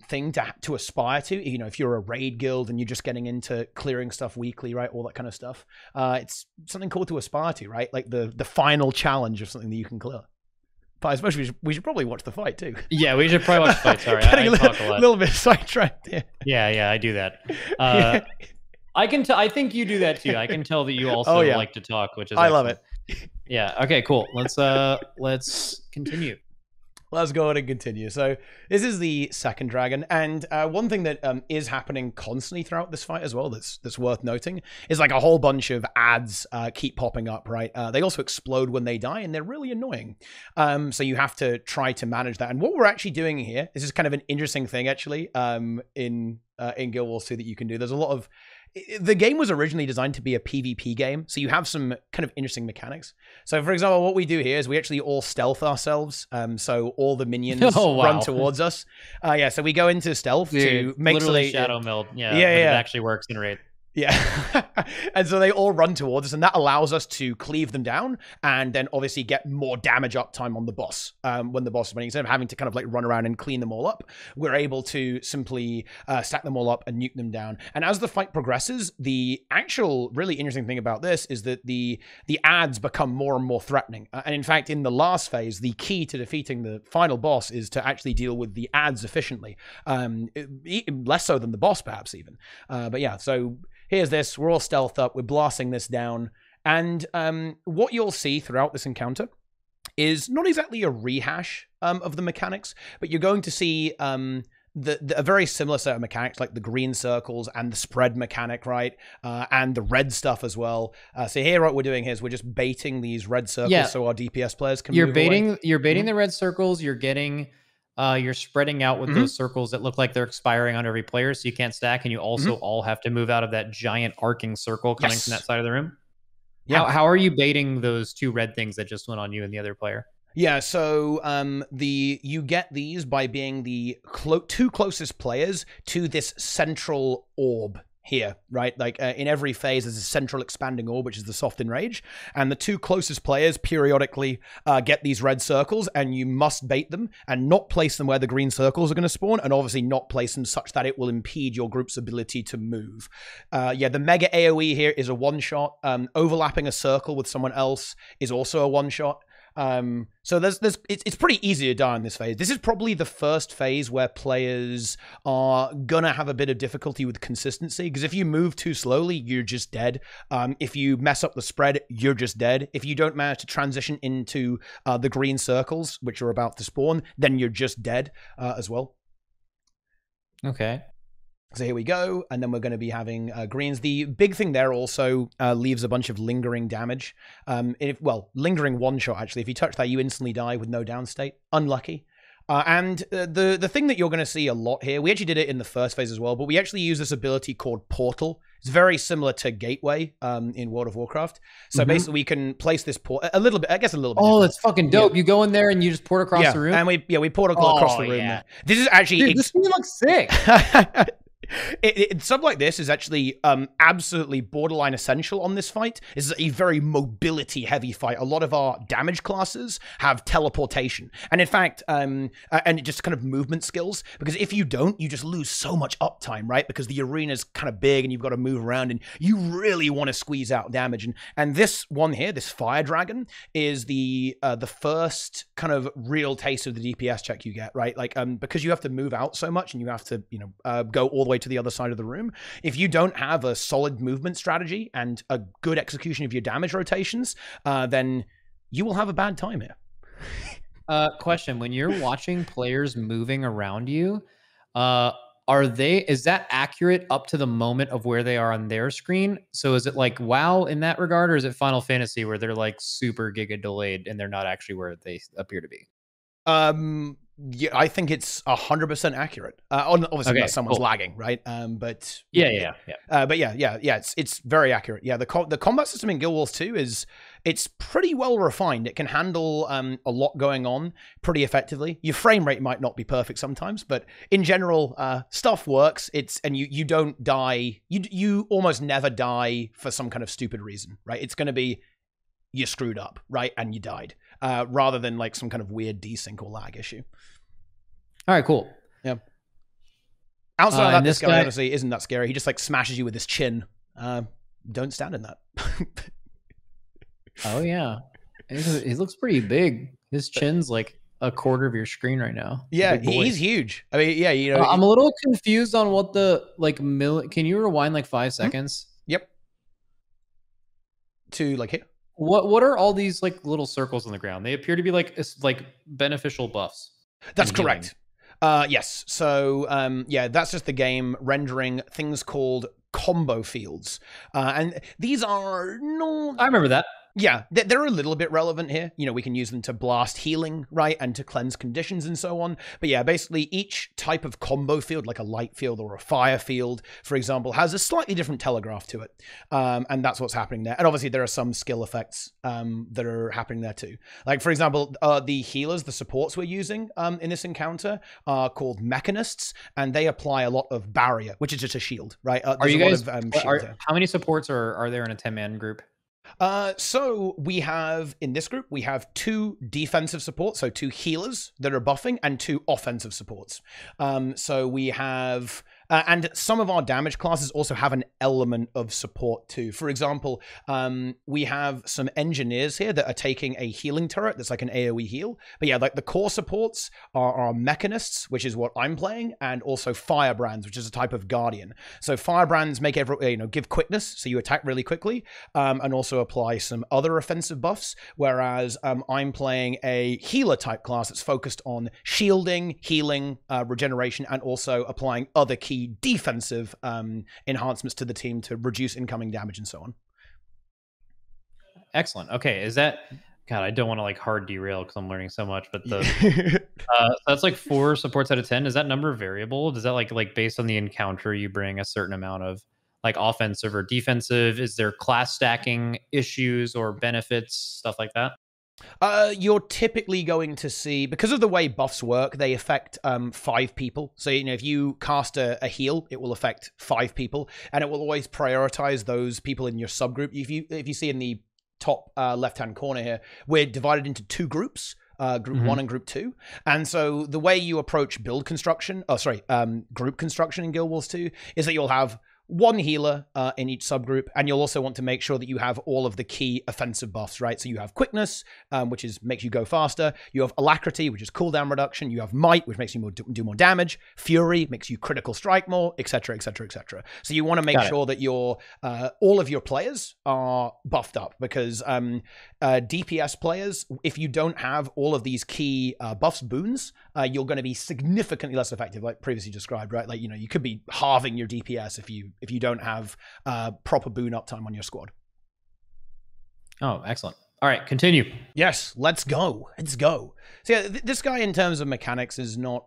thing to aspire to. You know, if you're a raid guild and you're just getting into clearing stuff weekly, right, all that kind of stuff. It's something cool to aspire to, right? Like the final challenge of something that you can clear. But I suppose we should probably watch the fight too. Yeah, we should probably watch the fight. Sorry, I talk a lot. Little bit sidetracked here. Yeah, I do that. I think you do that too. I can tell that you also like to talk, which is excellent. Love it. Yeah. Okay. Cool. Let's continue. Let's go on and continue. So this is the second dragon, and one thing that is happening constantly throughout this fight as well that's worth noting is like a whole bunch of ads keep popping up, right? They also explode when they die, and they're really annoying. So you have to try to manage that. And what we're actually doing here, this is kind of an interesting thing actually in Guild Wars 2 that you can do. There's a lot of... The game was originally designed to be a PvP game, so you have some kind of interesting mechanics. So, for example, what we do here is we actually all stealth ourselves, so all the minions run towards us. Yeah, so we go into stealth to make literally shadow meld. Yeah, it actually works in raid. Yeah. And so they all run towards us, and that allows us to cleave them down and then obviously get more damage up time on the boss. When the boss is winning, instead of having to kind of like run around and clean them all up, we're able to simply stack them all up and nuke them down. And as the fight progresses, the actual really interesting thing about this is that the adds become more and more threatening. And in fact, in the last phase, the key to defeating the final boss is to actually deal with the adds efficiently. Less so than the boss, perhaps, even. But yeah, so... here's this, we're all stealth up, we're blasting this down, and what you'll see throughout this encounter is not exactly a rehash of the mechanics, but you're going to see a very similar set of mechanics, like the green circles and the spread mechanic, right? And the red stuff as well. So here, what we're doing here is we're just baiting these red circles, yeah. So our DPS players can move away. You're baiting the red circles, you're getting... you're spreading out with those circles that look like they're expiring on every player, so you can't stack, and you also all have to move out of that giant arcing circle coming from that side of the room. Yeah. How are you baiting those two red things that just went on you and the other player? Yeah, so you get these by being the two closest players to this central orb here, right? Like in every phase, there's a central expanding orb, which is the soft enrage, and the two closest players periodically get these red circles, and you must bait them and not place them where the green circles are going to spawn, and obviously not place them such that it will impede your group's ability to move. Yeah, the mega AoE here is a one-shot. Overlapping a circle with someone else is also a one-shot. So it's pretty easy to die in this phase. This is probably the first phase where players are gonna have a bit of difficulty with consistency, because if you move too slowly, you're just dead. If you mess up the spread, you're just dead. If you don't manage to transition into the green circles, which are about to spawn, then you're just dead as well. Okay. So here we go, and then we're going to be having greens. The big thing there also leaves a bunch of lingering damage. Lingering one-shot, actually. If you touch that, you instantly die with no down state. Unlucky. The thing that you're going to see a lot here, we actually did it in the first phase as well, but we actually use this ability called Portal. It's very similar to Gateway in World of Warcraft. So basically, we can place this port a little bit. I guess a little bit. Oh, that's fucking dope! Yeah. You go in there and you just port across the room. And we port across the room. Yeah. This is actually this thing looks sick. Stuff like this is actually absolutely borderline essential on this fight. This is a very mobility-heavy fight. A lot of our damage classes have teleportation. And in fact, and just kind of movement skills. Because if you don't, you just lose so much uptime, right? Because the arena's kind of big and you've got to move around and you really want to squeeze out damage. And this one here, this Fire Dragon, is the first kind of real taste of the DPS check you get, right? Like, because you have to move out so much and you have to, go all the way to the other side of the room. If you don't have a solid movement strategy and a good execution of your damage rotations, then you will have a bad time here. Question: when you're watching players moving around you, is that accurate up to the moment of where they are on their screen? So is it like WoW in that regard, or is it Final Fantasy where they're like super giga delayed and they're not actually where they appear to be? Yeah, I think it's 100% accurate. Obviously, okay, someone's lagging, right? It's very accurate. Yeah, the combat system in Guild Wars 2 is pretty well refined. It can handle a lot going on pretty effectively. Your frame rate might not be perfect sometimes, but in general, stuff works. You don't die. You almost never die for some kind of stupid reason, right? It's going to be you screwed up, right, and you died. Rather than like some kind of weird desync or lag issue. All right, cool. Yeah. Outside of that, this guy honestly isn't that scary. He just like smashes you with his chin. Don't stand in that. Oh yeah, he looks pretty big. His chin's like a quarter of your screen right now. Yeah, he's huge. I mean, yeah, I'm a little confused on what the Can you rewind like 5 seconds? Yep. To like here. What are all these like little circles on the ground? They appear to be like beneficial buffs. That's correct. Yes. So yeah, that's just the game rendering things called combo fields, and these are I remember that. Yeah, they're a little bit relevant here. You know, we can use them to blast healing, right, and to cleanse conditions and so on. But yeah, basically each type of combo field, like a light field or a fire field, for example, has a slightly different telegraph to it. And that's what's happening there. And obviously there are some skill effects that are happening there too. Like, for example, the healers, the supports we're using in this encounter are called Mechanists, and they apply a lot of barrier, which is just a shield, right? How many supports are there in a 10-man group? So we have, in this group, we have 2 defensive supports, so 2 healers that are buffing, and 2 offensive supports. So we have, and some of our damage classes also have an element of support too. For example, we have some engineers here that are taking a healing turret that's like an AoE heal. But yeah, like the core supports are our Mechanists, which is what I'm playing, and also Firebrands, which is a type of guardian. So Firebrands make give quickness, so you attack really quickly, and also apply some other offensive buffs. Whereas I'm playing a healer type class that's focused on shielding, healing, regeneration, and also applying other key defensive enhancements to the team to reduce incoming damage and so on. Excellent. Okay, is that... God, I don't want to like hard derail because I'm learning so much, but the that's like 4 supports out of 10. Is that number variable? Does that like based on the encounter you bring a certain amount of like offensive or defensive? Is there class stacking issues or benefits, stuff like that? You're typically going to see, because of the way buffs work, they affect 5 people. So, you know, if you cast a heal, it will affect 5 people, and it will always prioritize those people in your subgroup. If you see in the top left-hand corner here, we're divided into 2 groups. Group one and group 2. And so the way you approach group construction in Guild Wars 2 is that you'll have 1 healer in each subgroup, and you'll also want to make sure that you have all of the key offensive buffs, right? So you have quickness, which is makes you go faster. You have alacrity, which is cooldown reduction. You have might, which makes you do more damage. Fury makes you critical strike more, etc., etc., etc. So you want to make sure that your all of your players are buffed up, because DPS players, if you don't have all of these key buffs, boons, you're going to be significantly less effective, like previously described, right? Like, you know, you could be halving your DPS if you don't have proper boon uptime on your squad. Oh, excellent. All right, continue. Yes, let's go. Let's go. So yeah, this guy in terms of mechanics is not...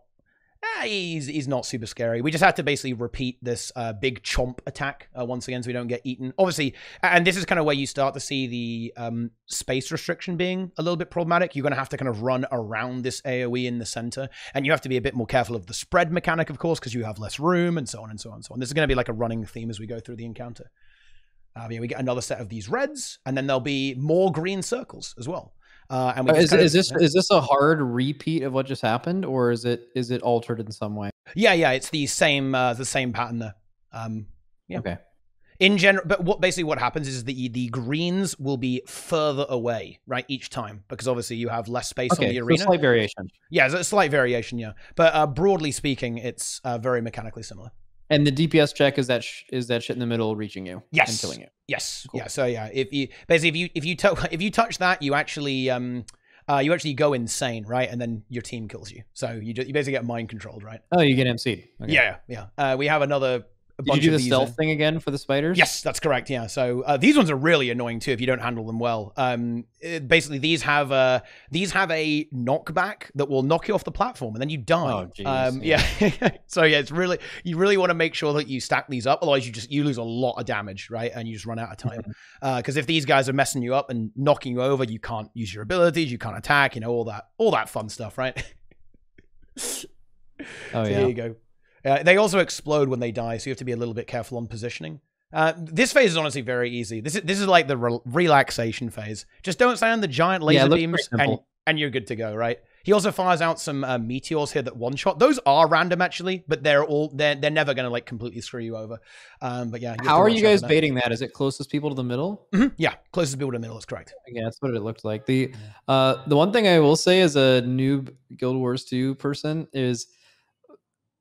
he's not super scary. We just have to basically repeat this big chomp attack once again so we don't get eaten. Obviously, and this is kind of where you start to see the space restriction being a little bit problematic. You're going to have to kind of run around this AoE in the center, and you have to be a bit more careful of the spread mechanic, of course, because you have less room and so on and so on and so on. This is going to be like a running theme as we go through the encounter. Yeah, we get another set of these reds, and then there'll be more green circles as well. And we is this a hard repeat of what just happened, or is it altered in some way? Yeah, it's the same pattern there. Yeah. Okay. In general, but what happens is the greens will be further away, right, each time, because obviously you have less space on the arena. So slight variation. Yeah, it's a slight variation. Yeah, but broadly speaking, it's very mechanically similar. And the DPS check is that shit in the middle reaching you? Yes. And killing you. Yes. Cool. Yeah. So yeah, if you touch that, you actually go insane, right? And then your team kills you. So you basically get mind controlled, right? Oh, you get MC'd. Okay. Yeah. We have another. Did you do the stealth thing again for the spiders? Yes, that's correct. Yeah. So these ones are really annoying too if you don't handle them well. Basically, these have a knockback that will knock you off the platform, and then you die. Oh, geez, yeah. So yeah, you really want to make sure that you stack these up, otherwise you lose a lot of damage, right? And you just run out of time. Because if these guys are messing you up and knocking you over, you can't use your abilities, you can't attack, you know, all that fun stuff, right? So there you go. They also explode when they die, so you have to be a little bit careful on positioning. This phase is honestly very easy. This is like the relaxation phase. Just don't stand on the giant laser beams, and you're good to go, right? He also fires out some meteors here that one-shot. Those are random, actually, but they're never going to like completely screw you over. But yeah. How are you guys baiting that? Is it closest people to the middle? Mm-hmm. Yeah, closest people to the middle is correct. Yeah, that's what it looked like. The one thing I will say as a noob Guild Wars 2 person is...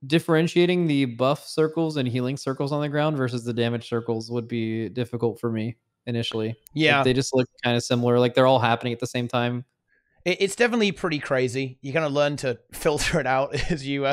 differentiating the buff circles and healing circles on the ground versus the damage circles would be difficult for me initially. Yeah. Like they just look kind of similar. Like they're all happening at the same time. It's definitely pretty crazy. You kind of learn to filter it out as you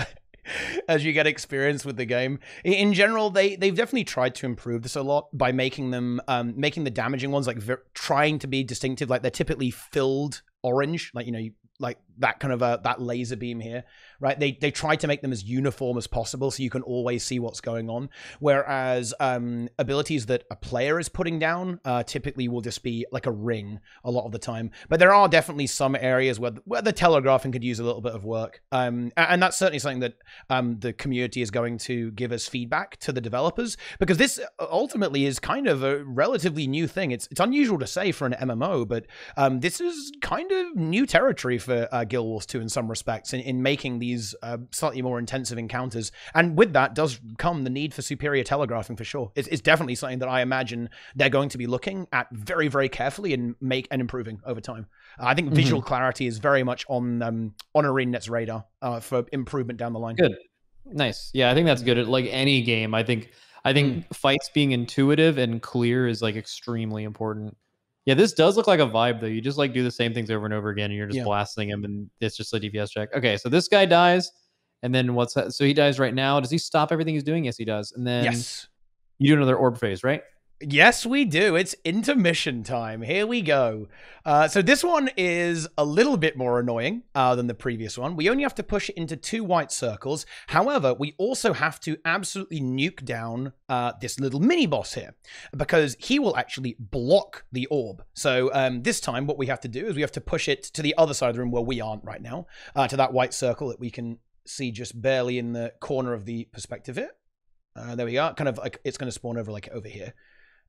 as you get experience with the game. In general, they've definitely tried to improve this a lot by making them, making the damaging ones, like, trying to be distinctive. Like, they're typically filled orange, like, you know, like that kind of that laser beam here, right? They try to make them as uniform as possible so you can always see what's going on. Whereas abilities that a player is putting down typically will just be like a ring a lot of the time. But there are definitely some areas where the telegraphing could use a little bit of work. And that's certainly something that the community is going to give us feedback to the developers, because this ultimately is kind of a relatively new thing. It's unusual to say for an MMO, but this is kind of new territory for Guild Wars 2 in some respects, in making these slightly more intensive encounters. And with that does come the need for superior telegraphing, for sure. It's definitely something that I imagine they're going to be looking at very, very carefully and improving over time. I think visual clarity is very much on ArenaNet's radar for improvement down the line. Good. Nice. Yeah, I think that's good. Like any game, I think fights being intuitive and clear is like extremely important. Yeah, this does look like a vibe, though. You just like do the same things over and over again, and you're just blasting him, and it's just a DPS check. Okay, so this guy dies, and then what's that? So he dies right now. Does he stop everything he's doing? Yes, he does. And then you do another orb phase, right? Yes, we do. It's intermission time. Here we go. So this one is a little bit more annoying than the previous one. We only have to push it into 2 white circles. However, we also have to absolutely nuke down this little mini-boss here, because he will actually block the orb. So this time, what we have to do is we have to push it to the other side of the room where we aren't right now, to that white circle that we can see just barely in the corner of the perspective here. There we are. Kind of like it's going to spawn over like over here.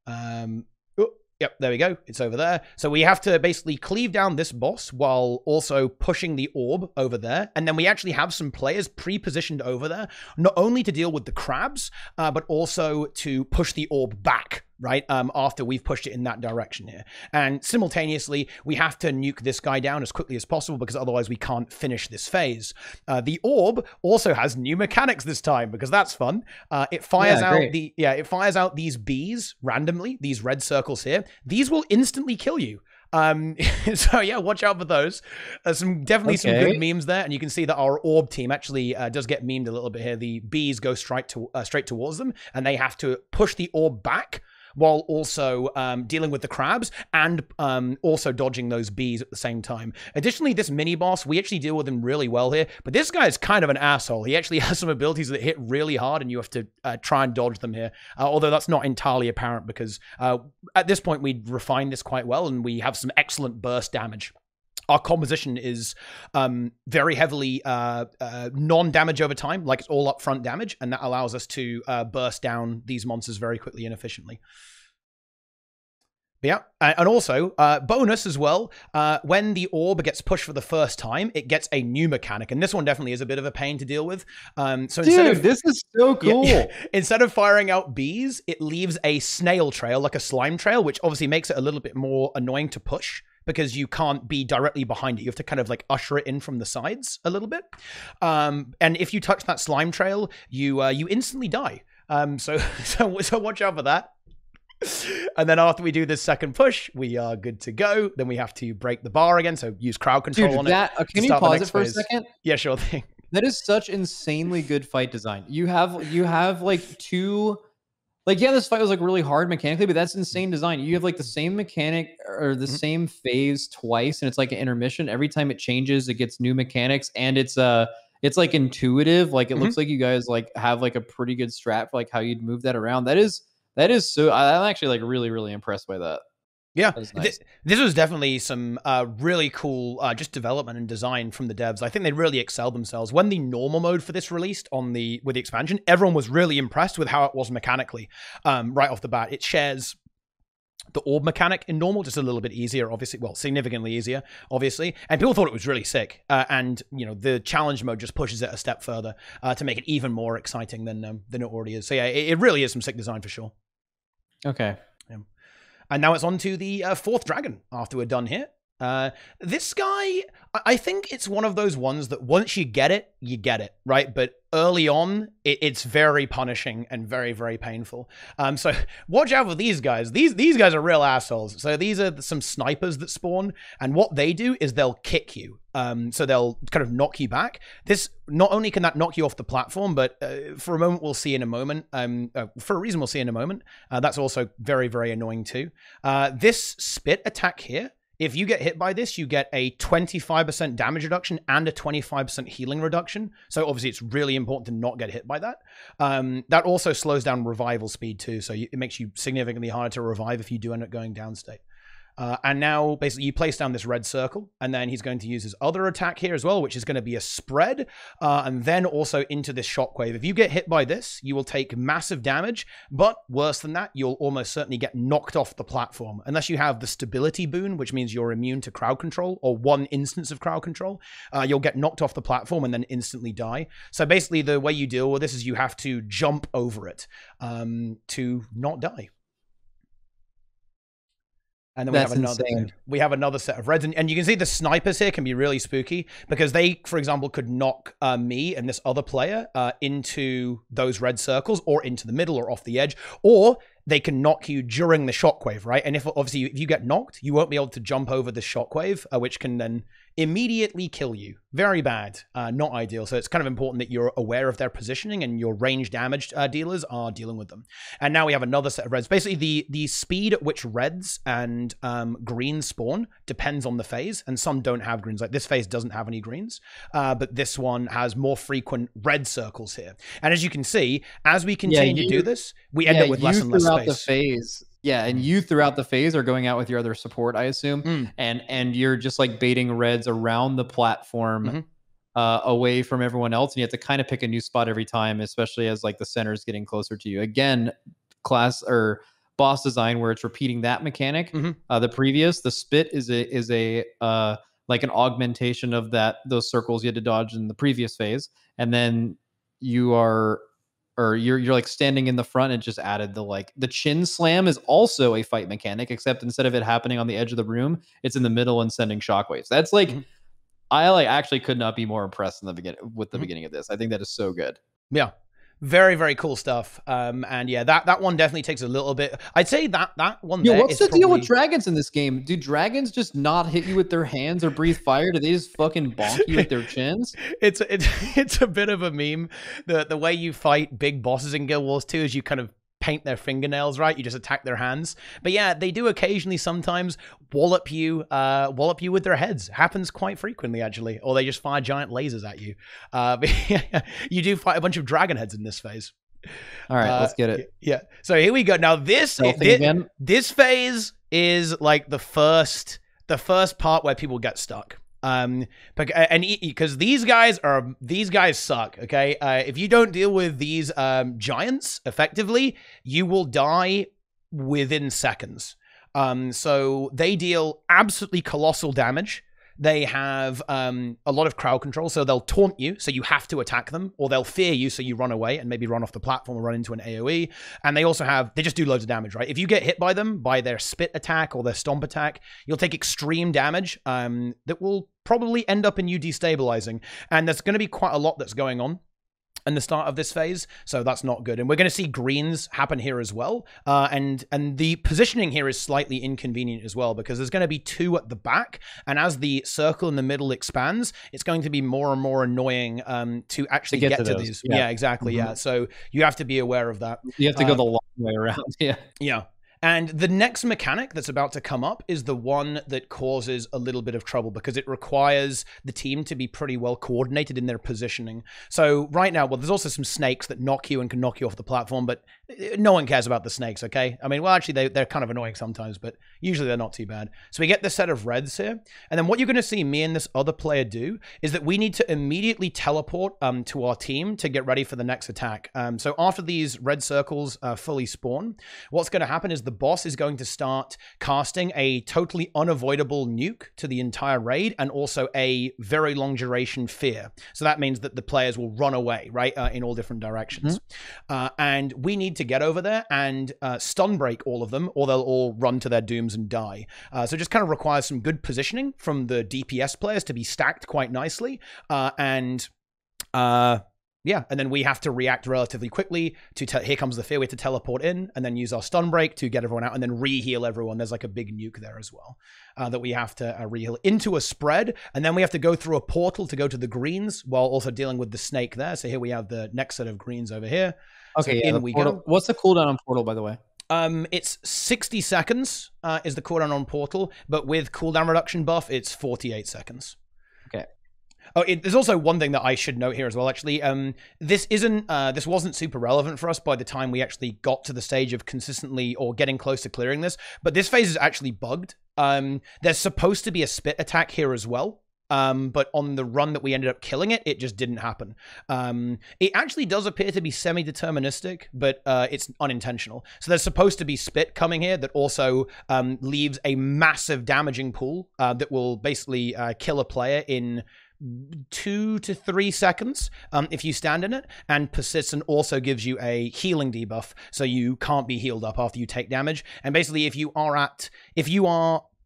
Yep, there we go. It's over there. So we have to basically cleave down this boss while also pushing the orb over there. And then we actually have some players pre-positioned over there, not only to deal with the crabs, but also to push the orb back, right? After we've pushed it in that direction here. And simultaneously, we have to nuke this guy down as quickly as possible, because otherwise we can't finish this phase. The orb also has new mechanics this time, because that's fun. It fires out the, it fires out these bees randomly, these red circles here. These will instantly kill you. So yeah, watch out for those. Some good memes there, and you can see that our orb team actually does get memed a little bit here. The bees go straight towards them, and they have to push the orb back, while also dealing with the crabs and also dodging those bees at the same time. Additionally, this mini-boss, we actually deal with him really well here, but this guy is kind of an asshole. He actually has some abilities that hit really hard, and you have to try and dodge them here, although that's not entirely apparent, because at this point, we refined this quite well, and we have some excellent burst damage. Our composition is very heavily non-damage over time, like it's all upfront damage, and that allows us to burst down these monsters very quickly and efficiently. But yeah, and also, bonus as well, when the orb gets pushed for the first time, it gets a new mechanic, and this one definitely is a bit of a pain to deal with. So dude, this is so cool. Instead of firing out bees, it leaves a snail trail, like a slime trail, which obviously makes it a little bit more annoying to push, because you can't be directly behind it. You have to kind of like usher it in from the sides a little bit. And if you touch that slime trail, you you instantly die. So watch out for that. And then after we do this second push, we are good to go. Then we have to break the bar again. So use crowd control on that, it. Can you pause it for a second? Yeah, sure thing. That is such insanely good fight design. You have like two... Like, yeah, this fight was like really hard mechanically, but that's insane design. You have like the same mechanic or the same phase twice, and it's like an intermission. Every time it changes, it gets new mechanics, and it's like intuitive. Like it looks like you guys like have like a pretty good strat for like how you'd move that around. That is so I'm actually like really, really impressed by that. Yeah, nice. This was definitely some really cool just development and design from the devs. I think they really excelled themselves. When the normal mode for this released with the expansion, everyone was really impressed with how it was mechanically right off the bat. It shares the orb mechanic in normal, just a little bit easier, obviously. Well, significantly easier, obviously. And people thought it was really sick. And, you know, the challenge mode just pushes it a step further to make it even more exciting than it already is. So, yeah, it really is some sick design for sure. Okay. And now it's on to the fourth dragon after we're done here. This guy, I think it's one of those ones that once you get it, right? But early on, it's very punishing and very, very painful. So watch out for these guys. These guys are real assholes. So these are some snipers that spawn, and what they do is they'll kick you. So they'll kind of knock you back. This, not only can that knock you off the platform, but for a moment we'll see in a moment, for a reason we'll see in a moment, that's also very, very annoying too. This spit attack here, if you get hit by this, you get a 25% damage reduction and a 25% healing reduction. So obviously it's really important to not get hit by that. That also slows down revival speed too. So it makes you significantly harder to revive if you do end up going down state. And now basically you place down this red circle, and then he's going to use his other attack here as well, which is going to be a spread, and then also into this shockwave. If you get hit by this, you will take massive damage, but worse than that, you'll almost certainly get knocked off the platform, unless you have the stability boon, which means you're immune to crowd control, or one instance of crowd control. You'll get knocked off the platform and then instantly die. So basically the way you deal with this is you have to jump over it to not die. And then we have another set of reds, and you can see the snipers here can be really spooky because they, for example, could knock me and this other player into those red circles or into the middle or off the edge, or they can knock you during the shockwave, right? And if obviously if you get knocked, you won't be able to jump over the shockwave, which can then immediately kill you. Very bad, not ideal. So it's kind of important that you're aware of their positioning and your range damage dealers are dealing with them. And now we have another set of reds. Basically the speed at which reds and greens spawn depends on the phase, and some don't have greens. Like this phase doesn't have any greens, but this one has more frequent red circles here. And as you can see, as we continue to do this, we end up with less and less space. The phase. Yeah, and you throughout the phase are going out with your other support, I assume, and you're just like baiting reds around the platform, away from everyone else, and you have to kind of pick a new spot every time, especially as like the center is getting closer to you. Again, class or boss design where it's repeating that mechanic. The previous, the spit is like an augmentation of that, those circles you had to dodge in the previous phase, and then you are. Or you're like standing in the front and just added the like the chin slam is also a fight mechanic, except instead of it happening on the edge of the room, it's in the middle and sending shockwaves. That's like I like actually could not be more impressed in the beginning with the beginning of this. I think that is so good. Yeah. Very, very cool stuff. And yeah, that one definitely takes a little bit. I'd say that one there. Yeah, what's the deal with dragons in this game? Do dragons just not hit you with their hands or breathe fire? Do they just fucking bonk you with their chins? It's a bit of a meme. The way you fight big bosses in Guild Wars 2 is you kind of paint their fingernails, right? You just attack their hands. But yeah, they do occasionally sometimes wallop you with their heads. Happens quite frequently, actually. Or they just fire giant lasers at you. But you do fight a bunch of dragon heads in this phase. All right, let's get it. Yeah. So here we go. Now this phase is like the first part where people get stuck. Because these guys suck. Okay. If you don't deal with these, giants effectively, you will die within seconds. So they deal absolutely colossal damage. They have a lot of crowd control, so they'll taunt you, so you have to attack them, or they'll fear you, so you run away and maybe run off the platform or run into an AoE. And they also have, they just do loads of damage, right? If you get hit by them, by their spit attack or their stomp attack, you'll take extreme damage that will probably end up in you destabilizing. And there's going to be quite a lot that's going on in the start of this phase, so that's not good. And we're going to see greens happen here as well, and the positioning here is slightly inconvenient as well, because there's going to be two at the back, and as the circle in the middle expands, it's going to be more and more annoying to actually get to these. Yeah, exactly. Yeah, so you have to be aware of that. You have to go the long way around. Yeah. And the next mechanic that's about to come up is the one that causes a little bit of trouble, because it requires the team to be pretty well coordinated in their positioning. So right now, well, there's also some snakes that knock you and can knock you off the platform, but no one cares about the snakes, okay? I mean, well, actually, they're kind of annoying sometimes, but usually they're not too bad. So we get this set of reds here. And then what you're going to see me and this other player do is that we need to immediately teleport to our team to get ready for the next attack. So after these red circles fully spawn, what's going to happen is the the boss is going to start casting a totally unavoidable nuke to the entire raid and also a very long duration fear. So that means that the players will run away, right, in all different directions. Mm-hmm. And we need to get over there and stun break all of them, or they'll all run to their dooms and die. So it just kind of requires some good positioning from the DPS players to be stacked quite nicely. Yeah, and then we have to react relatively quickly to, here comes the fear, we have to teleport in and then use our stun break to get everyone out and then re-heal everyone. There's like a big nuke there as well that we have to re-heal into a spread. And then we have to go through a portal to go to the greens while also dealing with the snake there. So here we have the next set of greens over here. Okay, so yeah, in we go. What's the cooldown on portal, by the way? It's 60 seconds is the cooldown on portal, but with cooldown reduction buff, it's 48 seconds. Okay. Oh, there's also one thing that I should note here as well, actually. This wasn't super relevant for us by the time we actually got to the stage of consistently or getting close to clearing this, but this phase is actually bugged. There's supposed to be a spit attack here as well. But on the run that we ended up killing it, it just didn't happen. It actually does appear to be semi-deterministic, but it's unintentional. So there's supposed to be spit coming here that also leaves a massive damaging pool that will basically kill a player in 2 to 3 seconds if you stand in it, and persists and also gives you a healing debuff, so you can't be healed up after you take damage. And basically, if you are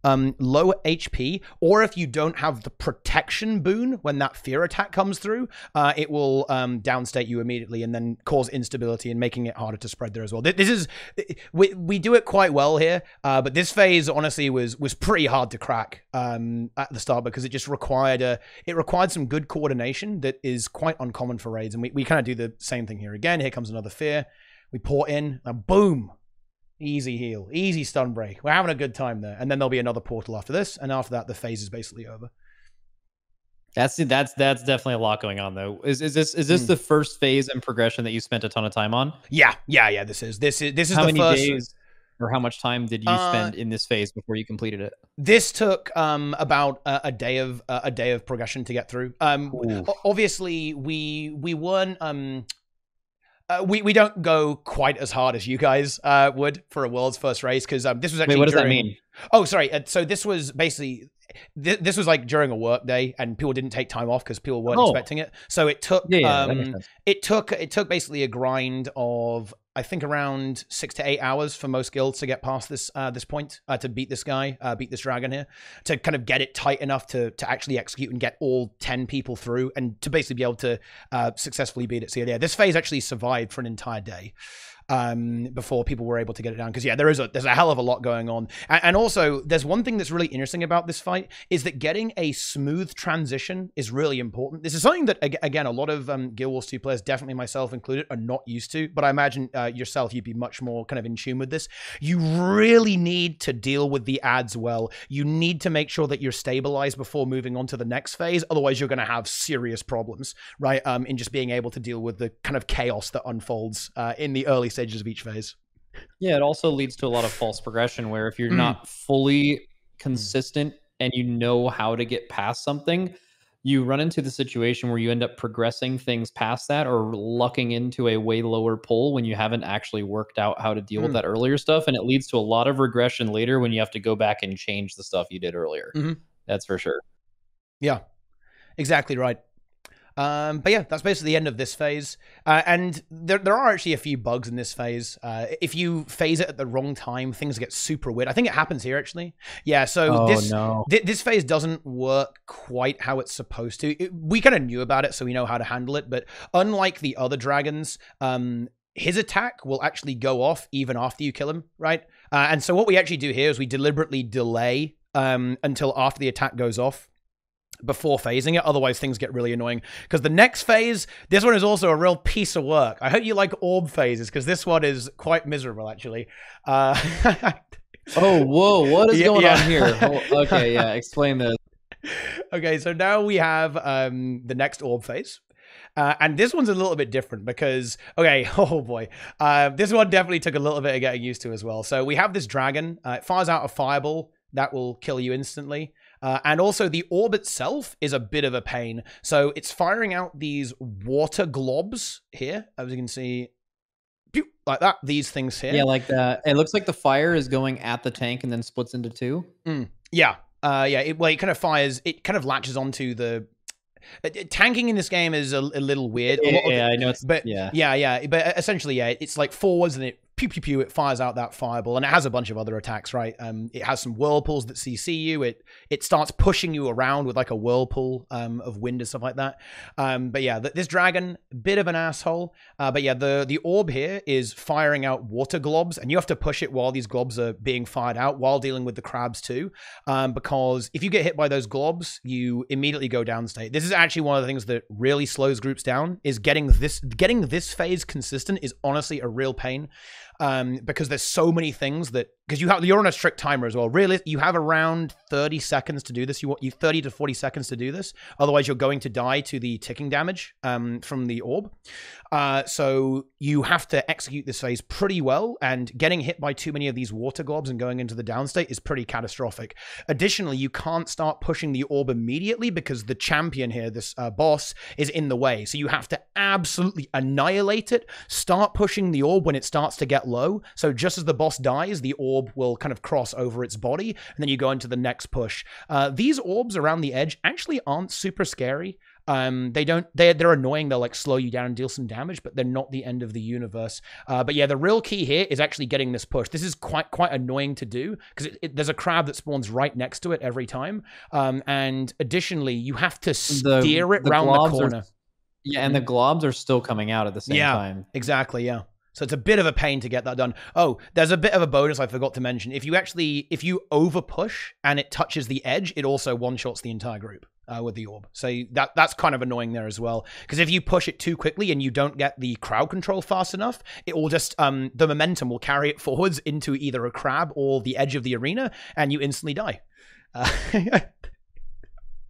low HP, or if you don't have the protection boon when that fear attack comes through, it will downstate you immediately and then cause instability and making it harder to spread there as well. This is, we do it quite well here, but this phase honestly was pretty hard to crack at the start because it just required it required some good coordination that is quite uncommon for raids, and we kind of do the same thing here again. Here comes another fear. We pour in and boom. Easy heal, easy stun break. We're having a good time there. And then there'll be another portal after this. And after that, the phase is basically over. That's definitely a lot going on though. Is this the first phase in progression that you spent a ton of time on? Yeah. This is how many days or how much time did you spend in this phase before you completed it? This took about a day of progression to get through. Obviously we weren't we don't go quite as hard as you guys would for a world's first race because this was actually— Wait, what does that mean? Oh, sorry. So this was basically— this was like during a work day and people didn't take time off because people weren't expecting it. So it took— it took basically a grind of, I think, around 6 to 8 hours for most guilds to get past this this point, to beat this guy, beat this dragon here, to kind of get it tight enough to actually execute and get all 10 people through and to basically be able to successfully beat it. So yeah, this phase actually survived for an entire day before people were able to get it down, because yeah, there's a hell of a lot going on, and also there's one thing that's really interesting about this fight is that getting a smooth transition is really important. This is something that, again, a lot of Guild Wars 2 players, definitely myself included, are not used to, but I imagine yourself, you'd be much more kind of in tune with this. You really need to deal with the adds well. You need to make sure that you're stabilized before moving on to the next phase, otherwise you're going to have serious problems, right, in just being able to deal with the kind of chaos that unfolds in the early stages of each phase. Yeah, it also leads to a lot of false progression where if you're not fully consistent and you know how to get past something, you run into the situation where you end up progressing things past that or lucking into a way lower pull when you haven't actually worked out how to deal with that earlier stuff, and it leads to a lot of regression later when you have to go back and change the stuff you did earlier. That's for sure. Yeah, exactly right. But yeah, that's basically the end of this phase. And there are actually a few bugs in this phase. If you phase it at the wrong time, things get super weird. I think it happens here, actually. Yeah, so this phase doesn't work quite how it's supposed to. We kind of knew about it, so we know how to handle it. But unlike the other dragons, his attack will actually go off even after you kill him, right? And so what we actually do here is we deliberately delay until after the attack goes off before phasing it, otherwise things get really annoying. Because the next phase, this one is also a real piece of work. I hope you like orb phases, because this one is quite miserable, actually. Oh, whoa, what is going on here? Oh, okay, yeah, explain this. Okay, so now we have the next orb phase. And this one's a little bit different because, okay, oh boy. This one definitely took a little bit of getting used to as well. So we have this dragon. It fires out a fireball. That will kill you instantly. And also the orb itself is a bit of a pain. So it's firing out these water globs here, as you can see, pew, like that. These things here. Yeah, like that. It looks like the fire is going at the tank and then splits into two. Mm. Yeah. Yeah. It kind of fires. It kind of latches onto the... Tanking in this game is a little weird. Yeah, I know. But yeah. But essentially, yeah, it's like forwards and it pew pew pew. It fires out that fireball, and it has a bunch of other attacks, right? It has some whirlpools that CC you. It starts pushing you around with like a whirlpool of wind and stuff like that. But yeah, this dragon, bit of an asshole. But yeah, the orb here is firing out water globs, and you have to push it while these globs are being fired out, while dealing with the crabs too, because if you get hit by those globs, you immediately go down state. This is actually one of the things that really slows groups down, is getting this phase consistent is honestly a real pain, because there's so many things that, because you're on a strict timer as well. Really, you have around 30 seconds to do this. You 30 to 40 seconds to do this. Otherwise, you're going to die to the ticking damage from the orb. So you have to execute this phase pretty well, and getting hit by too many of these water globs and going into the down state is pretty catastrophic. Additionally, you can't start pushing the orb immediately because the champion here, this boss, is in the way. So you have to absolutely annihilate it. Start pushing the orb when it starts to get low. So just as the boss dies, the orb will kind of cross over its body, and then you go into the next push. These orbs around the edge actually aren't super scary. They're annoying. They'll like slow you down and deal some damage, but they're not the end of the universe. But yeah, the real key here is actually getting this push. This is quite annoying to do because there's a crab that spawns right next to it every time. And additionally, you have to steer it round the corner. And the globs are still coming out at the same time. Exactly. Yeah. So it's a bit of a pain to get that done. Oh, there's a bit of a bonus I forgot to mention. If you over push and it touches the edge, it also one-shots the entire group with the orb. So that's kind of annoying there as well. Because if you push it too quickly and you don't get the crowd control fast enough, it will just, the momentum will carry it forwards into either a crab or the edge of the arena, and you instantly die.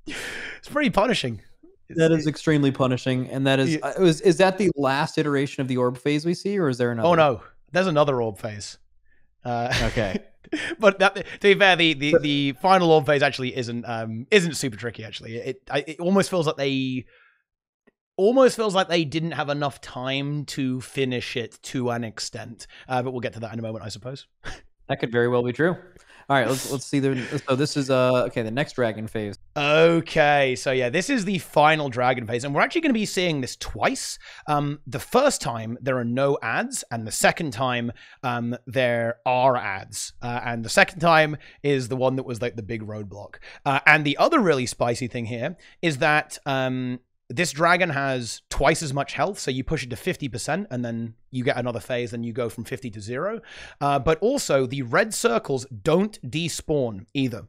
It's pretty punishing. That is extremely punishing, and that is... Is that the last iteration of the orb phase we see, or is there another? Oh, no. There's another orb phase. Okay. But that, to be fair, the final orb phase actually isn't super tricky, actually. It almost feels like they... didn't have enough time to finish it to an extent. But we'll get to that in a moment, I suppose. That could very well be true. All right, let's see. So this is okay, the next dragon phase. Okay, so yeah, this is the final dragon phase, and we're actually going to be seeing this twice. The first time there are no ads, and the second time there are ads. And the second time is the one that was like the big roadblock. And the other really spicy thing here is that this dragon has twice as much health, so you push it to 50%, and then you get another phase, and you go from 50 to 0. But also, the red circles don't despawn either.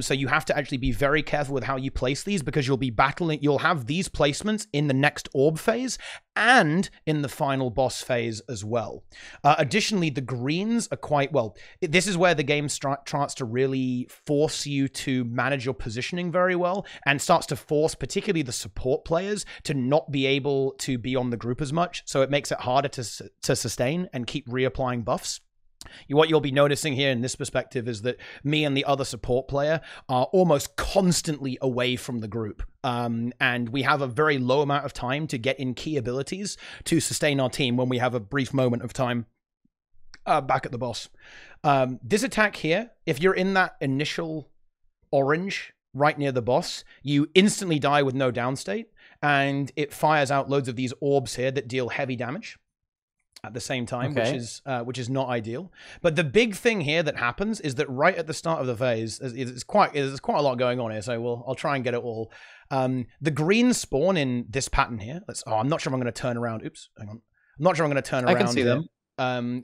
So you have to actually be very careful with how you place these, because you'll be battling, you'll have these placements in the next orb phase and in the final boss phase as well. Additionally, the greens are quite, well, this is where the game starts to really force you to manage your positioning very well, and starts to force particularly the support players to not be able to be on the group as much. So it makes it harder to sustain and keep reapplying buffs. What you'll be noticing here in this perspective is that me and the other support player are almost constantly away from the group. And we have a very low amount of time to get in key abilities to sustain our team when we have a brief moment of time back at the boss. This attack here, if you're in that initial orange right near the boss, you instantly die with no downstate, and it fires out loads of these orbs here that deal heavy damage at the same time, okay, which is not ideal. But the big thing here that happens is that right at the start of the phase, there's quite a lot going on here, so I'll try and get it all. The greens spawn in this pattern here. I'm not sure if I'm going to turn around. Oops, hang on. I'm not sure I'm going to turn around. I can see them.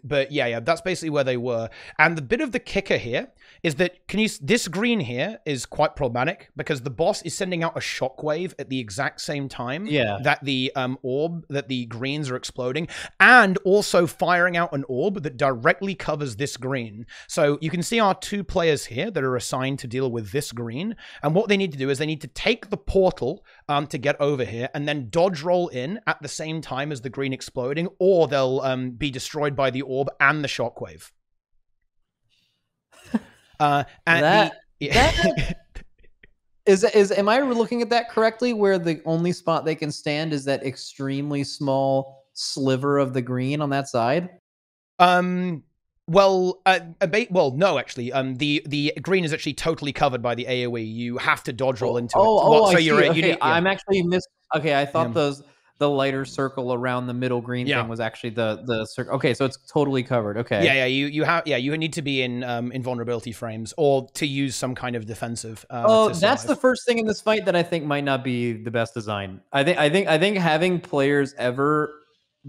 But yeah, that's basically where they were. And the bit of the kicker here is that this green here is quite problematic because the boss is sending out a shockwave at the exact same time that the that the greens are exploding, and also firing out an orb that directly covers this green. So you can see our two players here that are assigned to deal with this green, and what they need to do is they need to take the portal to get over here and then dodge roll in at the same time as the green exploding, or they'll be destroyed by the orb and the shockwave. Am I looking at that correctly, where the only spot they can stand is that extremely small sliver of the green on that side? Well, no, actually. The green is actually totally covered by the AoE. You have to dodge roll into it. Well, so you're okay. I'm actually missed. Okay, I thought the lighter circle around the middle green thing was actually the circle. Okay, so it's totally covered. Okay. Yeah, yeah. You need to be in vulnerability frames or to use some kind of defensive. That's the first thing in this fight that I think might not be the best design. I think having players ever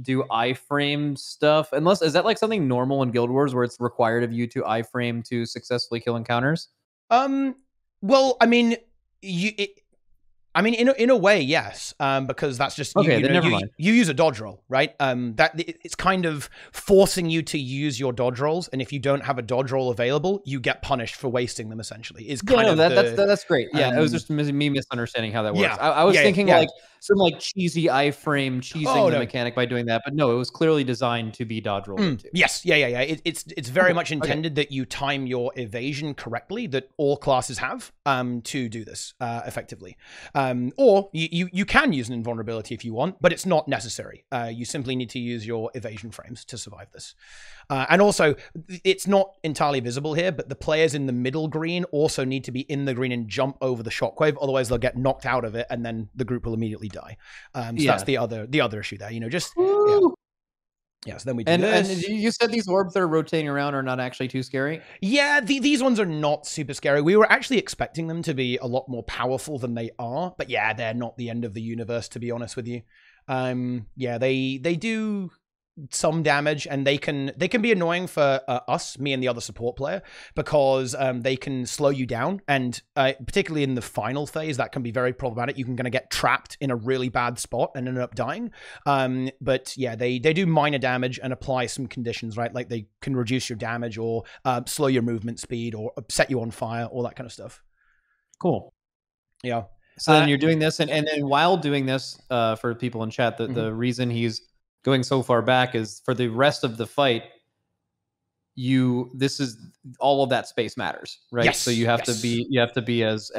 do iframe stuff, unless is that like something normal in Guild Wars where it's required of you to iframe to successfully kill encounters? Well, I mean, in a way, yes, because that's just you use a dodge roll, right? It's kind of forcing you to use your dodge rolls, and if you don't have a dodge roll available, you get punished for wasting them. Essentially, is kind of that's great. Yeah, it was just me misunderstanding how that works. Yeah, I was thinking like some like cheesy iframe cheesing the mechanic by doing that, but no, it was clearly designed to be dodge rolled into. Yes, yeah. It's very much intended that you time your evasion correctly. That all classes have to do this effectively. Or you can use an invulnerability if you want, but it's not necessary. You simply need to use your evasion frames to survive this. And also, it's not entirely visible here, but the players in the middle green also need to be in the green and jump over the shockwave. Otherwise, they'll get knocked out of it, and then the group will immediately die. So that's the other issue there. You know, just so then we do this. And you said these orbs that are rotating around are not actually too scary? Yeah, these ones are not super scary. We were actually expecting them to be a lot more powerful than they are. But yeah, they're not the end of the universe, to be honest with you. Yeah, they do some damage, and they can be annoying for us, me and the other support player, because they can slow you down, and particularly in the final phase that can be very problematic. You can kind of get trapped in a really bad spot and end up dying, but yeah, they do minor damage and apply some conditions, right? Like they can reduce your damage or slow your movement speed or set you on fire, all that kind of stuff. Cool. Yeah, so then you're doing this, and then while doing this, for people in chat, the reason he's going so far back is for the rest of the fight, this is all of that space matters, right? Yes, so you have to be as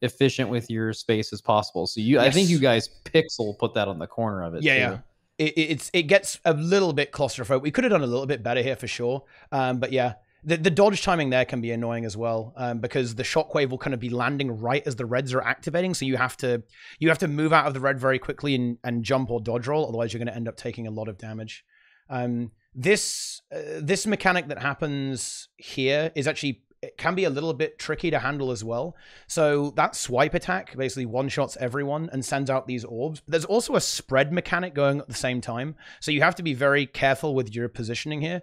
efficient with your space as possible. So I think you guys pixel put that on the corner of it. Yeah, too. Yeah. It gets a little bit claustrophobic. We could have done a little bit better here for sure, but yeah. The dodge timing there can be annoying as well, because the shockwave will kind of be landing right as the reds are activating, so you have to move out of the red very quickly and jump or dodge roll, otherwise you're going to end up taking a lot of damage. This mechanic that happens here is actually, it can be a little bit tricky to handle as well. So that swipe attack basically one-shots everyone and sends out these orbs. There's also a spread mechanic going at the same time, so you have to be very careful with your positioning here.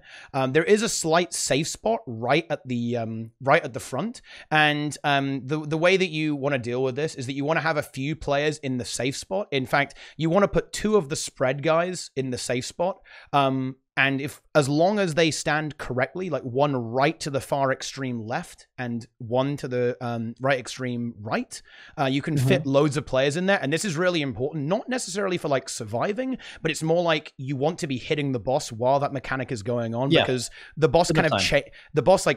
There is a slight safe spot right at the front, and the way that you want to deal with this is that you want to have a few players in the safe spot. In fact, you want to put two of the spread guys in the safe spot. And as long as they stand correctly, like one right to the far extreme left and one to the right extreme right, you can fit loads of players in there. And this is really important, not necessarily for like surviving, but it's more like you want to be hitting the boss while that mechanic is going on, because the boss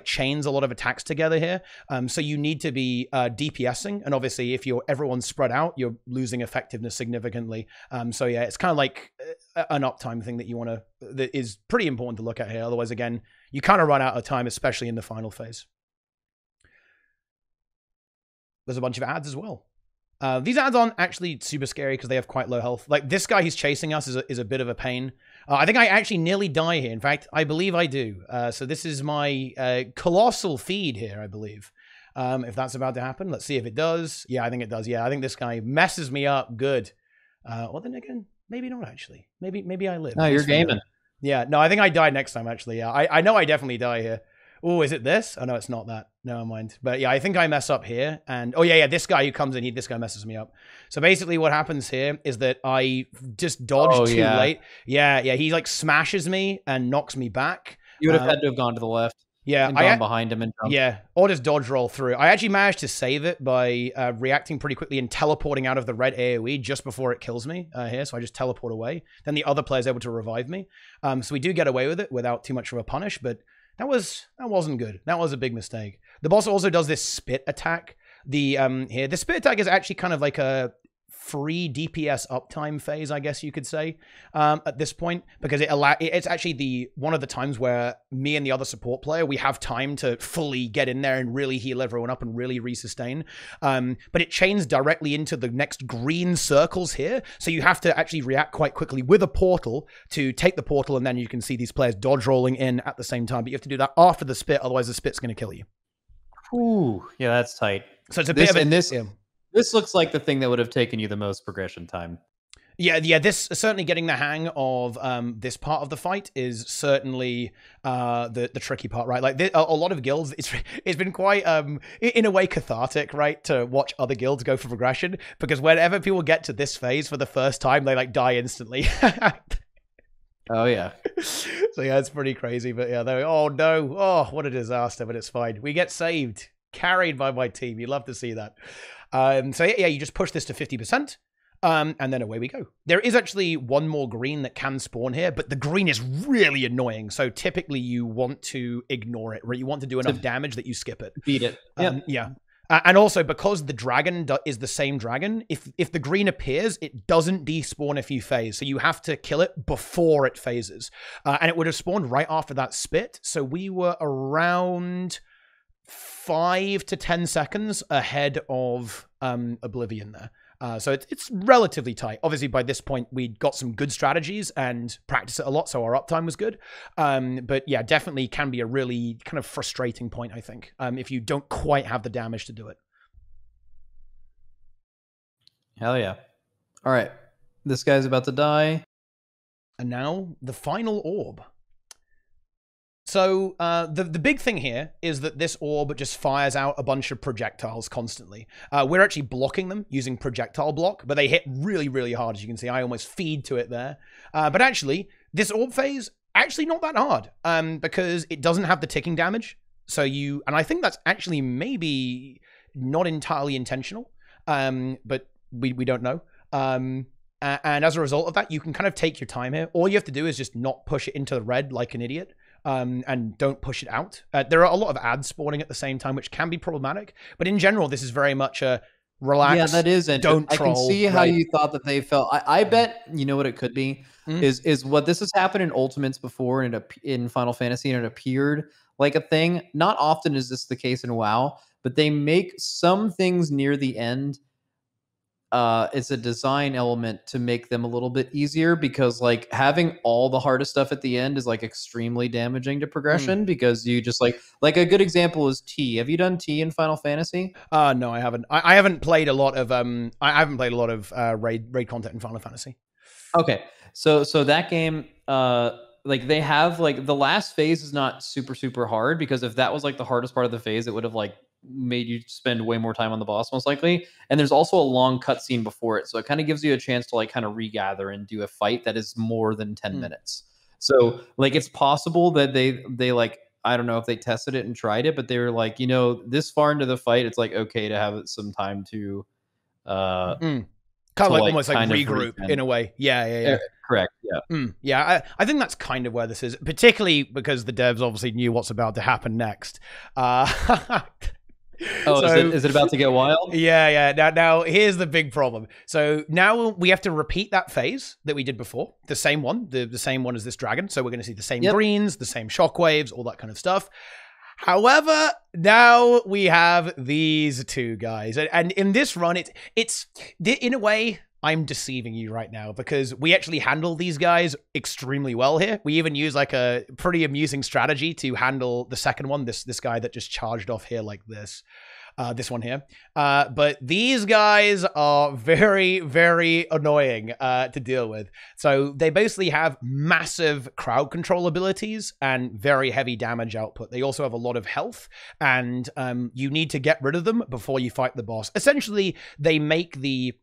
chains a lot of attacks together here. So you need to be DPSing, and obviously if everyone's spread out, you're losing effectiveness significantly. So yeah, it's kind of like an uptime thing that is pretty important to look at here. Otherwise, again, you kind of run out of time, especially in the final phase. There's a bunch of ads as well. These ads aren't actually super scary because they have quite low health. Like this guy who's chasing us is a bit of a pain. I think I actually nearly die here. In fact, I believe I do. So this is my colossal feed here, I believe. If that's about to happen, let's see if it does. Yeah, I think it does. Yeah, I think this guy messes me up good. Well, then again, maybe not actually. Maybe I live. No, you're gaming. Yeah, no, I think I die next time, actually. Yeah, I know I definitely die here. Oh, is it this? Oh, no, it's not that. Never mind. But yeah, I think I mess up here. And oh, yeah, this guy who comes in, this guy messes me up. So basically what happens here is that I just dodged too late. Yeah, he like smashes me and knocks me back. You would have had to have gone to the left. Yeah, and gone behind him and jumped. Yeah, or just dodge roll through. I actually managed to save it by reacting pretty quickly and teleporting out of the red AoE just before it kills me here. So I just teleport away. Then the other player's able to revive me. So we do get away with it without too much of a punish, but that wasn't good. That was a big mistake. The boss also does this spit attack. The spit attack is actually kind of like a free DPS uptime phase, I guess you could say, at this point, because it's actually one of the times where me and the other support player, we have time to fully get in there and really heal everyone up and really resustain. But it chains directly into the next green circles here, so you have to actually react quite quickly with a portal to take the portal, and then you can see these players dodge rolling in at the same time, but you have to do that after the spit, otherwise the spit's going to kill you. Ooh, yeah, that's tight. So it's a bit of this looks like the thing that would have taken you the most progression time. Yeah, this certainly getting the hang of this part of the fight is certainly the tricky part, right? Like a lot of guilds, it's been quite, in a way, cathartic, right, to watch other guilds go for progression, because whenever people get to this phase for the first time, they like die instantly. Oh, yeah. So, yeah, it's pretty crazy. But, yeah, they're, oh, no. Oh, what a disaster. But it's fine. We get saved. Carried by my team. You'd love to see that. So, yeah, you just push this to 50%. And then away we go. There is actually one more green that can spawn here, but the green is really annoying. So typically you want to ignore it, right? You want to do enough damage that you skip it. Beat it. Yeah. And also, because the dragon is the same dragon, if the green appears, it doesn't despawn if you phase. So you have to kill it before it phases. And it would have spawned right after that spit. So we were around 5 to 10 seconds ahead of Oblivion there. So it's relatively tight. Obviously, by this point, we'd got some good strategies and practiced it a lot, so our uptime was good. But yeah, definitely can be a really kind of frustrating point, I think, if you don't quite have the damage to do it. Hell yeah. All right. This guy's about to die. And now, the final orb. So the big thing here is that this orb just fires out a bunch of projectiles constantly. We're actually blocking them using projectile block, but they hit really, really hard. As you can see, I almost feed to it there. But actually, this orb phase, actually not that hard because it doesn't have the ticking damage. So and I think that's actually maybe not entirely intentional, but we don't know. And as a result of that, you can kind of take your time here. All you have to do is just not push it into the red like an idiot. And don't push it out. There are a lot of ads spawning at the same time, which can be problematic. But in general, this is very much a relax. Yeah, that is interesting. Don't troll. I can see how you thought that they felt. I bet you know what it could be is what this has happened in Ultimates before and in Final Fantasy, and it appeared like a thing. Not often is this the case in WoW, but they make some things near the end. It's a design element to make them a little bit easier, because like having all the hardest stuff at the end is like extremely damaging to progression because you just like a good example is T. Have you done T in Final Fantasy? No, I haven't. I haven't played a lot of I haven't played a lot of raid content in Final Fantasy. Okay, so that game like they have like the last phase is not super hard, because if that was like the hardest part of the phase, it would have like made you spend way more time on the boss most likely. And there's also a long cutscene before it, so it kind of gives you a chance to like kind of regather and do a fight that is more than 10 minutes. So like it's possible that they like, I don't know if they tested it and tried it, but they were like, you know, this far into the fight, it's like okay to have some time to kind of like almost like regroup in a way. Yeah. Correct. Yeah. I think that's kind of where this is, particularly because the devs obviously knew what's about to happen next. Oh, so, is it about to get wild? Yeah. Now, here's the big problem. So now we have to repeat that phase that we did before, the same one, the same one as this dragon. So we're going to see the same greens, the same shockwaves, all that kind of stuff. However, now we have these two guys. And in this run, it's in a way, I'm deceiving you right now, because we actually handle these guys extremely well here. We even use like a pretty amusing strategy to handle the second one, this guy that just charged off here like this, this one here. But these guys are very, very annoying to deal with. So they basically have massive crowd control abilities and very heavy damage output. They also have a lot of health, and you need to get rid of them before you fight the boss. Essentially, they make the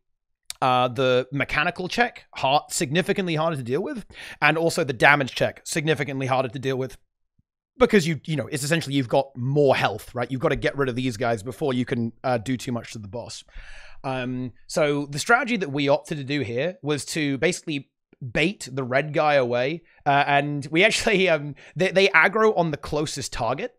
mechanical check significantly harder to deal with, and also the damage check significantly harder to deal with, because you know it's essentially you've got more health, right? You've got to get rid of these guys before you can do too much to the boss. So the strategy that we opted to do here was to basically bait the red guy away, and we actually they aggro on the closest target.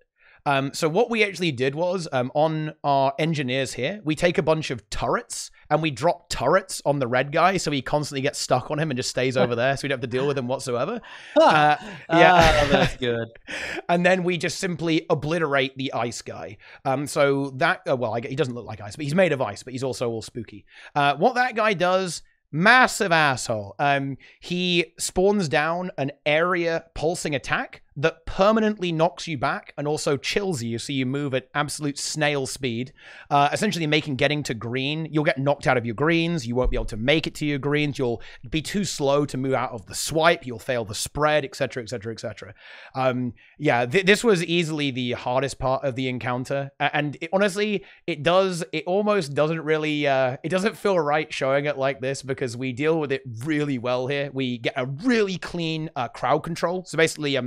So what we actually did was, on our engineers here, we take a bunch of turrets and we drop turrets on the red guy, so he constantly gets stuck on him and just stays over there, so we don't have to deal with him whatsoever. Yeah, that's good. And then we just simply obliterate the ice guy. So that, well, he doesn't look like ice, but he's made of ice, but he's also all spooky. What that guy does, massive asshole. He spawns down an area pulsing attack that permanently knocks you back and also chills you, so you move at absolute snail speed, essentially making getting to green. You'll get knocked out of your greens. You won't be able to make it to your greens. You'll be too slow to move out of the swipe. You'll fail the spread, etc., etc., etc. Yeah, this was easily the hardest part of the encounter, and it, honestly, it almost doesn't really, it doesn't feel right showing it like this, because we deal with it really well here. We get a really clean crowd control. So basically,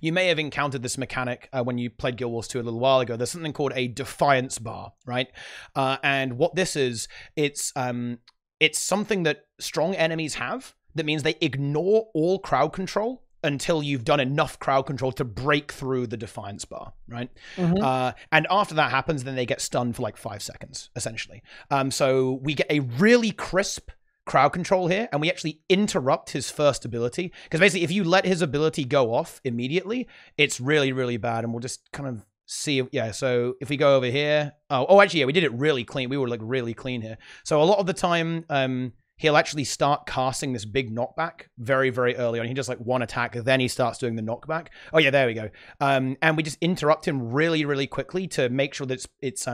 you may have encountered this mechanic when you played Guild Wars 2 a little while ago. There's something called a defiance bar, right? And what this is, it's something that strong enemies have that means they ignore all crowd control until you've done enough crowd control to break through the defiance bar, right? Mm-hmm. And after that happens, then they get stunned for like 5 seconds, essentially. So we get a really crisp crowd control here, and we actually interrupt his first ability, because basically if you let his ability go off immediately, it's really, really bad. And we'll just kind of see, yeah, so if we go over here, oh actually, yeah, we did it really clean. We were like really clean here. So a lot of the time, he'll actually start casting this big knockback very, very early on. He does like one attack, then he starts doing the knockback. Oh yeah, there we go. And we just interrupt him really, really quickly to make sure that it's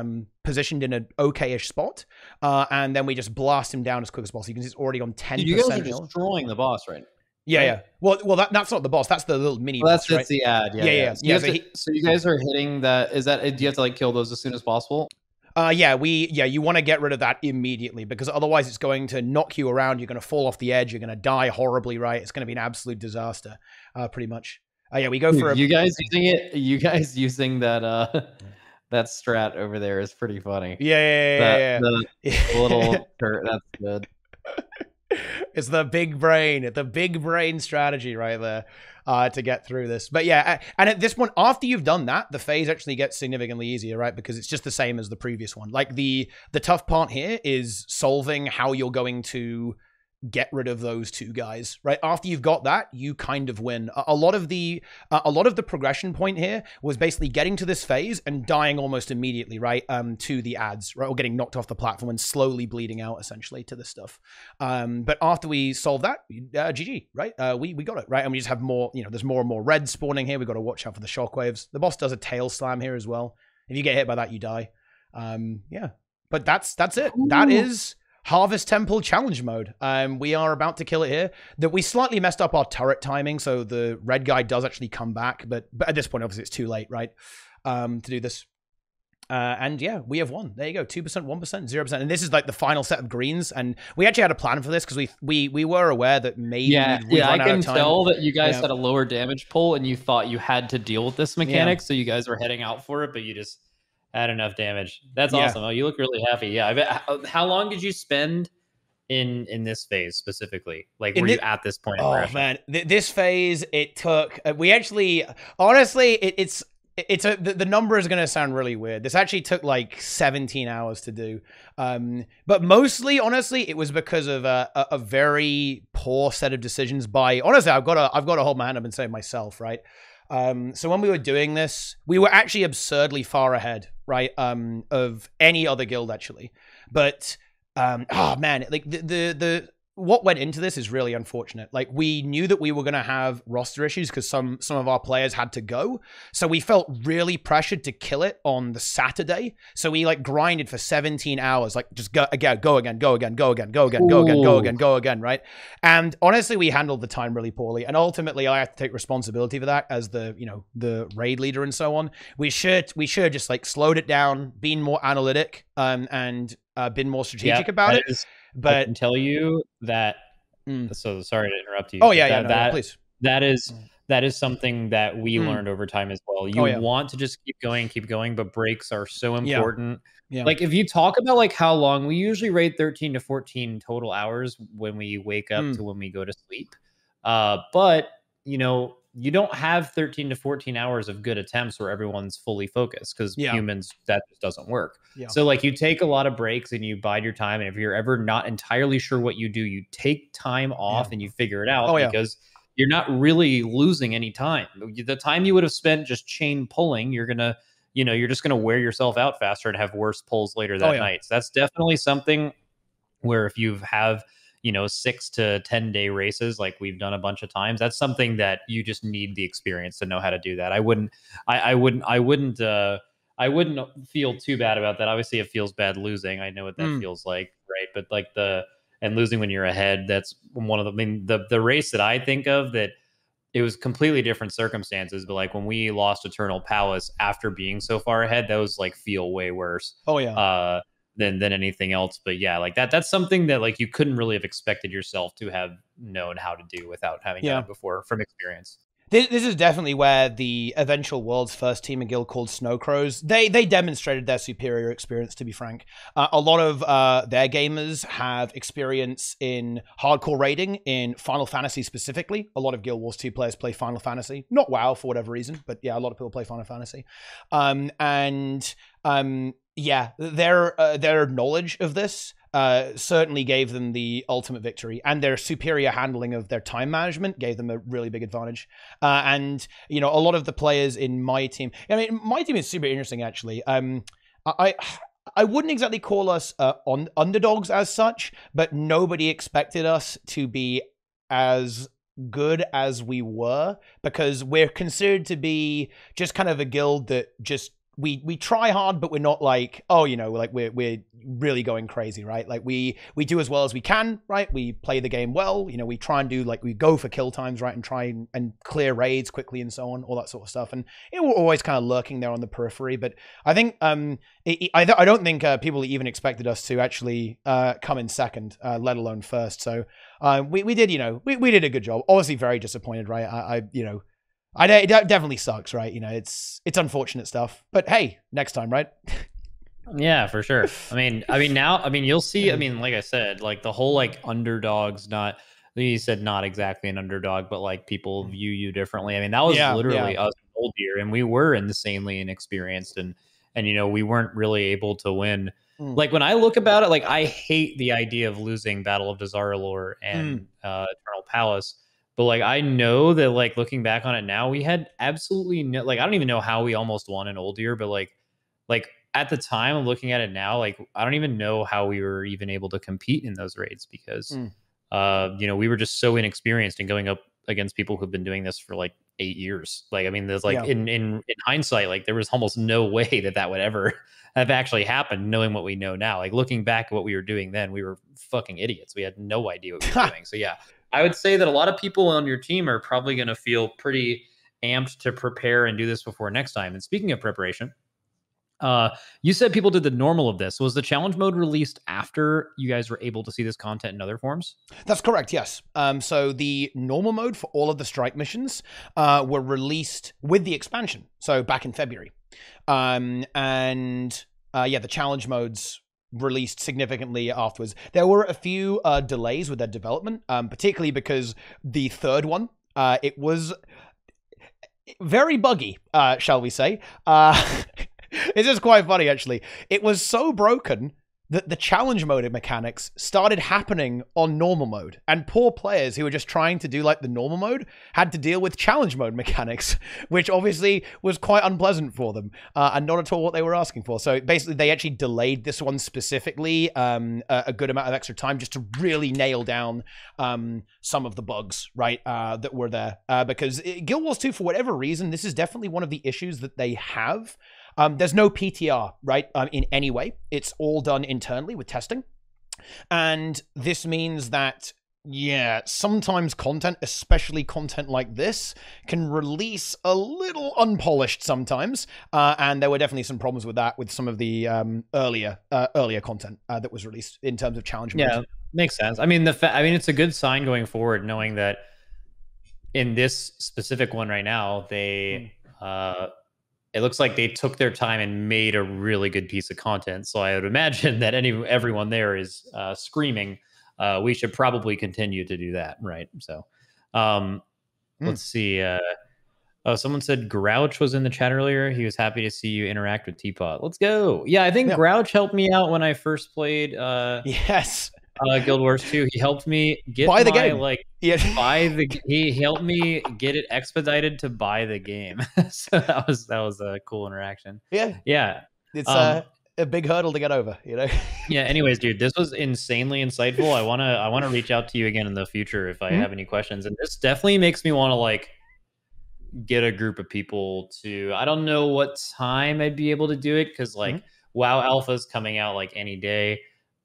positioned in an okay-ish spot. And then we just blast him down as quick as possible. You can see it's already on 10%. You guys are destroying the boss right now. Yeah, yeah. Well, that's not the boss. That's the little mini boss, right? That's the ad. Yeah. So you guys are hitting that. Is that? Do you have to like kill those as soon as possible? Yeah, you want to get rid of that immediately, because otherwise it's going to knock you around. You're going to fall off the edge. You're going to die horribly, right? It's going to be an absolute disaster, pretty much. Yeah, we go for a... You guys using that that strat over there is pretty funny. Yeah. The little dirt, that's good. It's the big brain strategy right there to get through this. But yeah, and at this point, after you've done that, the phase actually gets significantly easier, right? Because it's just the same as the previous one. Like the tough part here is solving how you're going to get rid of those two guys, right? After you've got that, you kind of win. A lot of the progression point here was basically getting to this phase and dying almost immediately, right? To the ads, right? Or getting knocked off the platform and slowly bleeding out, essentially, to this stuff. But after we solve that, GG, right? We got it, right? And we just have more, you know, there's more and more red spawning here. We've got to watch out for the shockwaves. The boss does a tail slam here as well. If you get hit by that, you die. Yeah, but that's it. Ooh. That is Harvest Temple challenge mode. We are about to kill it here. That we slightly messed up our turret timing, so the red guy does actually come back, but at this point, obviously, it's too late, right? To do this. And yeah, we have won. There you go, 2%, 1%, 0%. And this is like the final set of greens. And we actually had a plan for this, because we were aware that maybe we'd run I can out of time. Tell that you guys had a lower damage pool, and you thought you had to deal with this mechanic, so you guys were heading out for it, but you just had enough damage. That's awesome. Oh, you look really happy. Yeah. How long did you spend in this phase specifically? Like, were you at this point? Oh man, this phase it took. We actually, honestly, the number is going to sound really weird. This actually took like 17 hours to do. But mostly, honestly, it was because of a very poor set of decisions by. Honestly, I've got to hold my hand up and say it myself, right? So when we were doing this, we were actually absurdly far ahead, right, of any other guild actually, but oh man, like the what went into this is really unfortunate. Like, we knew that we were going to have roster issues because some of our players had to go, so we felt really pressured to kill it on the Saturday, so we like grinded for 17 hours, like just go again, right? And honestly, we handled the time really poorly, and ultimately I have to take responsibility for that as the, you know, the raid leader and so on. We should just like slowed it down, been more analytic, and been more strategic about it. But I can tell you that. So sorry to interrupt you. Oh yeah, no, please. That is something that we learned over time as well. You want to just keep going, but breaks are so important. Yeah. Like, if you talk about like how long we usually raid, 13 to 14 total hours when we wake up to when we go to sleep. But you know, you don't have 13 to 14 hours of good attempts where everyone's fully focused, because humans, that just doesn't work. So like you take a lot of breaks and you bide your time. And if you're ever not entirely sure what you do, you take time off and you figure it out because you're not really losing any time. The time you would have spent just chain pulling, you're going to, you know, you're just going to wear yourself out faster and have worse pulls later that night. So that's definitely something where if you have, you know, 6 to 10 day races, like we've done a bunch of times, that's something that you just need the experience to know how to do that. I wouldn't feel too bad about that. Obviously it feels bad losing. I know what that feels like. Right. But like and losing when you're ahead, that's one of the, I mean, the race that I think of that it was completely different circumstances, but like when we lost Eternal Palace after being so far ahead, that was like feel way worse. Than anything else. But yeah, like that's something that like you couldn't really have expected yourself to have known how to do without having done it before from experience. This is definitely where the eventual world's first team and guild called Snow Crows, they demonstrated their superior experience, to be frank. A lot of their gamers have experience in hardcore raiding in Final Fantasy specifically. A lot of Guild Wars 2 players play Final Fantasy. Not WoW for whatever reason, but yeah, a lot of people play Final Fantasy. Yeah, their knowledge of this certainly gave them the ultimate victory, and their superior handling of their time management gave them a really big advantage. And, you know, a lot of the players in my team, I mean, my team is super interesting, actually. I wouldn't exactly call us underdogs as such, but nobody expected us to be as good as we were, because we're considered to be just kind of a guild that just, we try hard, but we're not like, oh, you know, like we're really going crazy, right? Like we do as well as we can, right? We play the game well, you know, we try and do, like, we go for kill times, right? And try and clear raids quickly and so on, all that sort of stuff. And you know, we're always kind of lurking there on the periphery. But I think, I don't think people even expected us to actually come in second, let alone first. So we did, you know, we did a good job. Obviously very disappointed, right? It definitely sucks, right? You know, it's unfortunate stuff, but hey, next time, right? Yeah, for sure. I mean, you'll see. I mean, like I said, like the whole like underdogs, not, you said not exactly an underdog, but like people view you differently. I mean, that was literally us in Uldir, and we were insanely inexperienced, and you know, we weren't really able to win. Like when I look about it, like I hate the idea of losing Battle of Dazar'alor and Eternal Palace. But like I know that like looking back on it now, we had absolutely no, like I don't even know how we almost won an Uldir, but like at the time looking at it now, like I don't even know how we were even able to compete in those raids, because you know, we were just so inexperienced and going up against people who've been doing this for like 8 years. Like I mean, there's like in hindsight, like there was almost no way that would ever have actually happened, knowing what we know now. Like looking back at what we were doing then, we were fucking idiots. We had no idea what we were doing. So yeah. I would say that a lot of people on your team are probably going to feel pretty amped to prepare and do this before next time. And speaking of preparation, you said people did the normal of this. Was the challenge mode released after you guys were able to see this content in other forms? That's correct, yes. So the normal mode for all of the strike missions were released with the expansion, so back in February. Yeah, the challenge modes released significantly afterwards. There were a few delays with their development, particularly because the third one, it was very buggy, shall we say. This is quite funny, actually. It was so broken that the challenge mode mechanics started happening on normal mode, and poor players who were just trying to do like the normal mode had to deal with challenge mode mechanics, which obviously was quite unpleasant for them and not at all what they were asking for. So basically they actually delayed this one specifically a good amount of extra time just to really nail down some of the bugs, right, that were there, because Guild Wars 2, for whatever reason, this is definitely one of the issues that they have. There's no PTR, right, in any way. It's all done internally with testing. And this means that, yeah, sometimes content, especially content like this, can release a little unpolished sometimes. And there were definitely some problems with that with some of the earlier content that was released in terms of challenge. Yeah, makes sense. I mean, it's a good sign going forward, knowing that in this specific one right now, they... it looks like they took their time and made a really good piece of content. So I would imagine that everyone there is screaming, we should probably continue to do that, right? So let's see. Someone said Grouch was in the chat earlier. He was happy to see you interact with Teapot. Let's go. Yeah, I think Grouch helped me out when I first played Guild Wars 2. He helped me get buy the game. He helped me get it expedited to buy the game. So that was a cool interaction. Yeah. Yeah. It's a big hurdle to get over, you know. Yeah. Anyways, dude, this was insanely insightful. I wanna reach out to you again in the future if I have any questions. And this definitely makes me want to like get a group of people to. I don't know what time I'd be able to do it because like WoW Alpha's coming out like any day.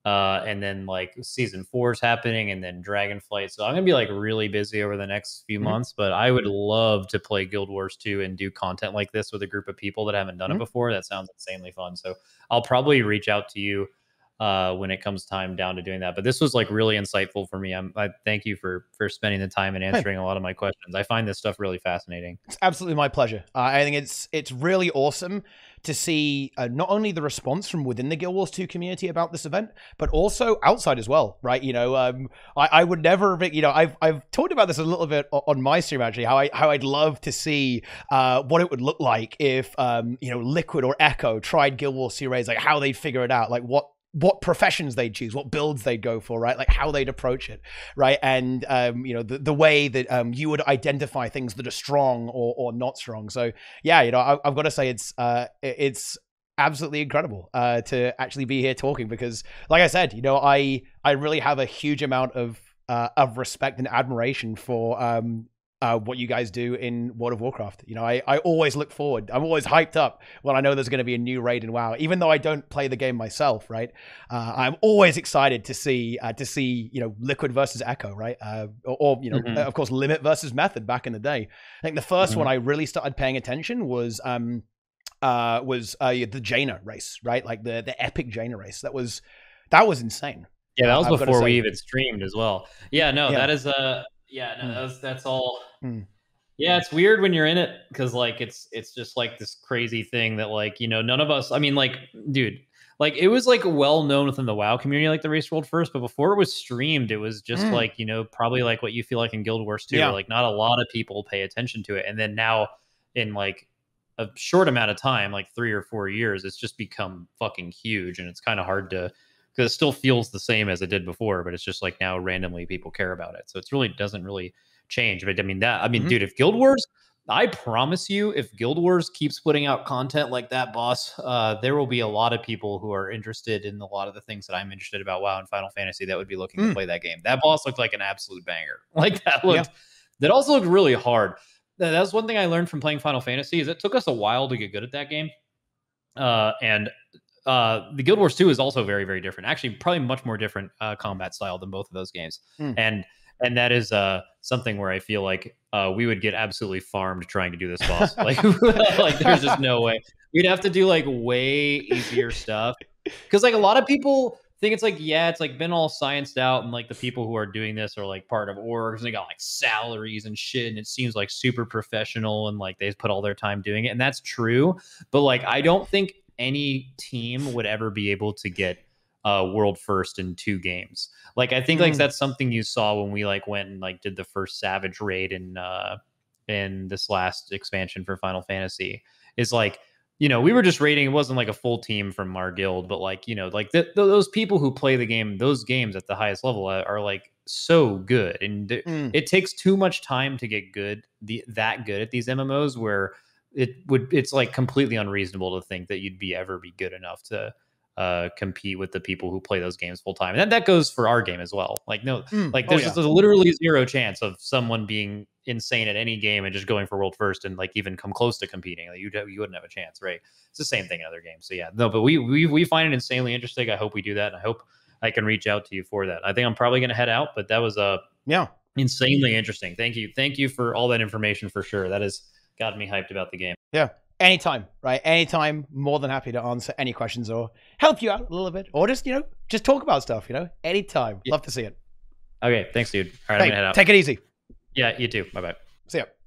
And then like season 4 is happening, and then Dragonflight. So I'm gonna be like really busy over the next few months. But I would love to play Guild Wars 2 and do content like this with a group of people that haven't done it before. That sounds insanely fun. So I'll probably reach out to you when it comes time down to doing that. But this was like really insightful for me. I thank you for spending the time and answering a lot of my questions. I find this stuff really fascinating. It's absolutely my pleasure. I think it's really awesome to see not only the response from within the Guild Wars 2 community about this event, but also outside as well, right? You know, I would never have, you know, I've talked about this a little bit on my stream, actually, how I'd love to see what it would look like if, you know, Liquid or Echo tried Guild Wars 2 raids, like how they'd figure it out, like what professions they'd choose, what builds they'd go for, right? Like how they'd approach it, right? And, you know, the way that you would identify things that are strong or not strong. So yeah, you know, I've got to say it's absolutely incredible to actually be here talking, because like I said, you know, I really have a huge amount of respect and admiration for what you guys do in World of Warcraft. You know, I always look forward. I'm always hyped up when I know there's going to be a new raid in WoW, even though I don't play the game myself, right? I'm always excited to see, you know, Liquid versus Echo, right? Or, you know, of course, Limit versus Method back in the day. I think the first one I really started paying attention was the Jaina race, right? Like the epic Jaina race. That was insane. Yeah, that was before we even streamed as well. Yeah, no, that is that's all. Yeah, it's weird when you're in it, because like it's just like this crazy thing that like, you know, none of us, I mean, like, dude, like it was like well known within the WoW community, like the race world first, but before it was streamed, it was just like, you know, probably like what you feel like in Guild Wars 2, like not a lot of people pay attention to it. And then now in like a short amount of time, like 3 or 4 years, it's just become fucking huge, and it's kind of hard to, because it still feels the same as it did before, but it's just like now randomly people care about it. So it's really doesn't really change. But I mean that, dude, if Guild Wars, I promise you, if Guild Wars keeps putting out content like that, boss, there will be a lot of people who are interested in a lot of the things that I'm interested about WoW and Final Fantasy that would be looking to play that game. That boss looked like an absolute banger. Like that looked, that also looked really hard. That's one thing I learned from playing Final Fantasy, is it took us a while to get good at that game. The Guild Wars 2 is also very, very different. Actually, probably much more different combat style than both of those games. And that is something where I feel like we would get absolutely farmed trying to do this boss. like there's just no way. We'd have to do like way easier stuff. Because like a lot of people think it's like, yeah, it's like been all scienced out, and like the people who are doing this are like part of orgs, and they got like salaries and shit, and it seems like super professional, and like they put all their time doing it. And that's true. But like I don't think any team would ever be able to get world first in 2 games. Like I think like that's something you saw when we like went and like did the first Savage raid in this last expansion for Final Fantasy. Is like, you know, we were just raiding. It wasn't like a full team from our guild, but like, you know, like those people who play the game, those games at the highest level are like so good, and it takes too much time to get good. That good at these MMOs where it's like completely unreasonable to think that you'd ever be good enough to compete with the people who play those games full time. And that goes for our game as well. Like no, like there's just a literally zero chance of someone being insane at any game and just going for world first and like even come close to competing. Like you wouldn't have a chance, right? It's the same thing in other games. So yeah, no, but we find it insanely interesting. I hope we do that, and I hope I can reach out to you for that. I think I'm probably going to head out, but that was insanely interesting. Thank you for all that information for sure. That is got me hyped about the game. Yeah. Anytime, right? Anytime. More than happy to answer any questions or help you out a little bit, or just, you know, just talk about stuff, you know, anytime. Yeah. Love to see it. Okay. Thanks, dude. All right. I'm going to head out. Take it easy. Yeah. You too. Bye bye. See ya.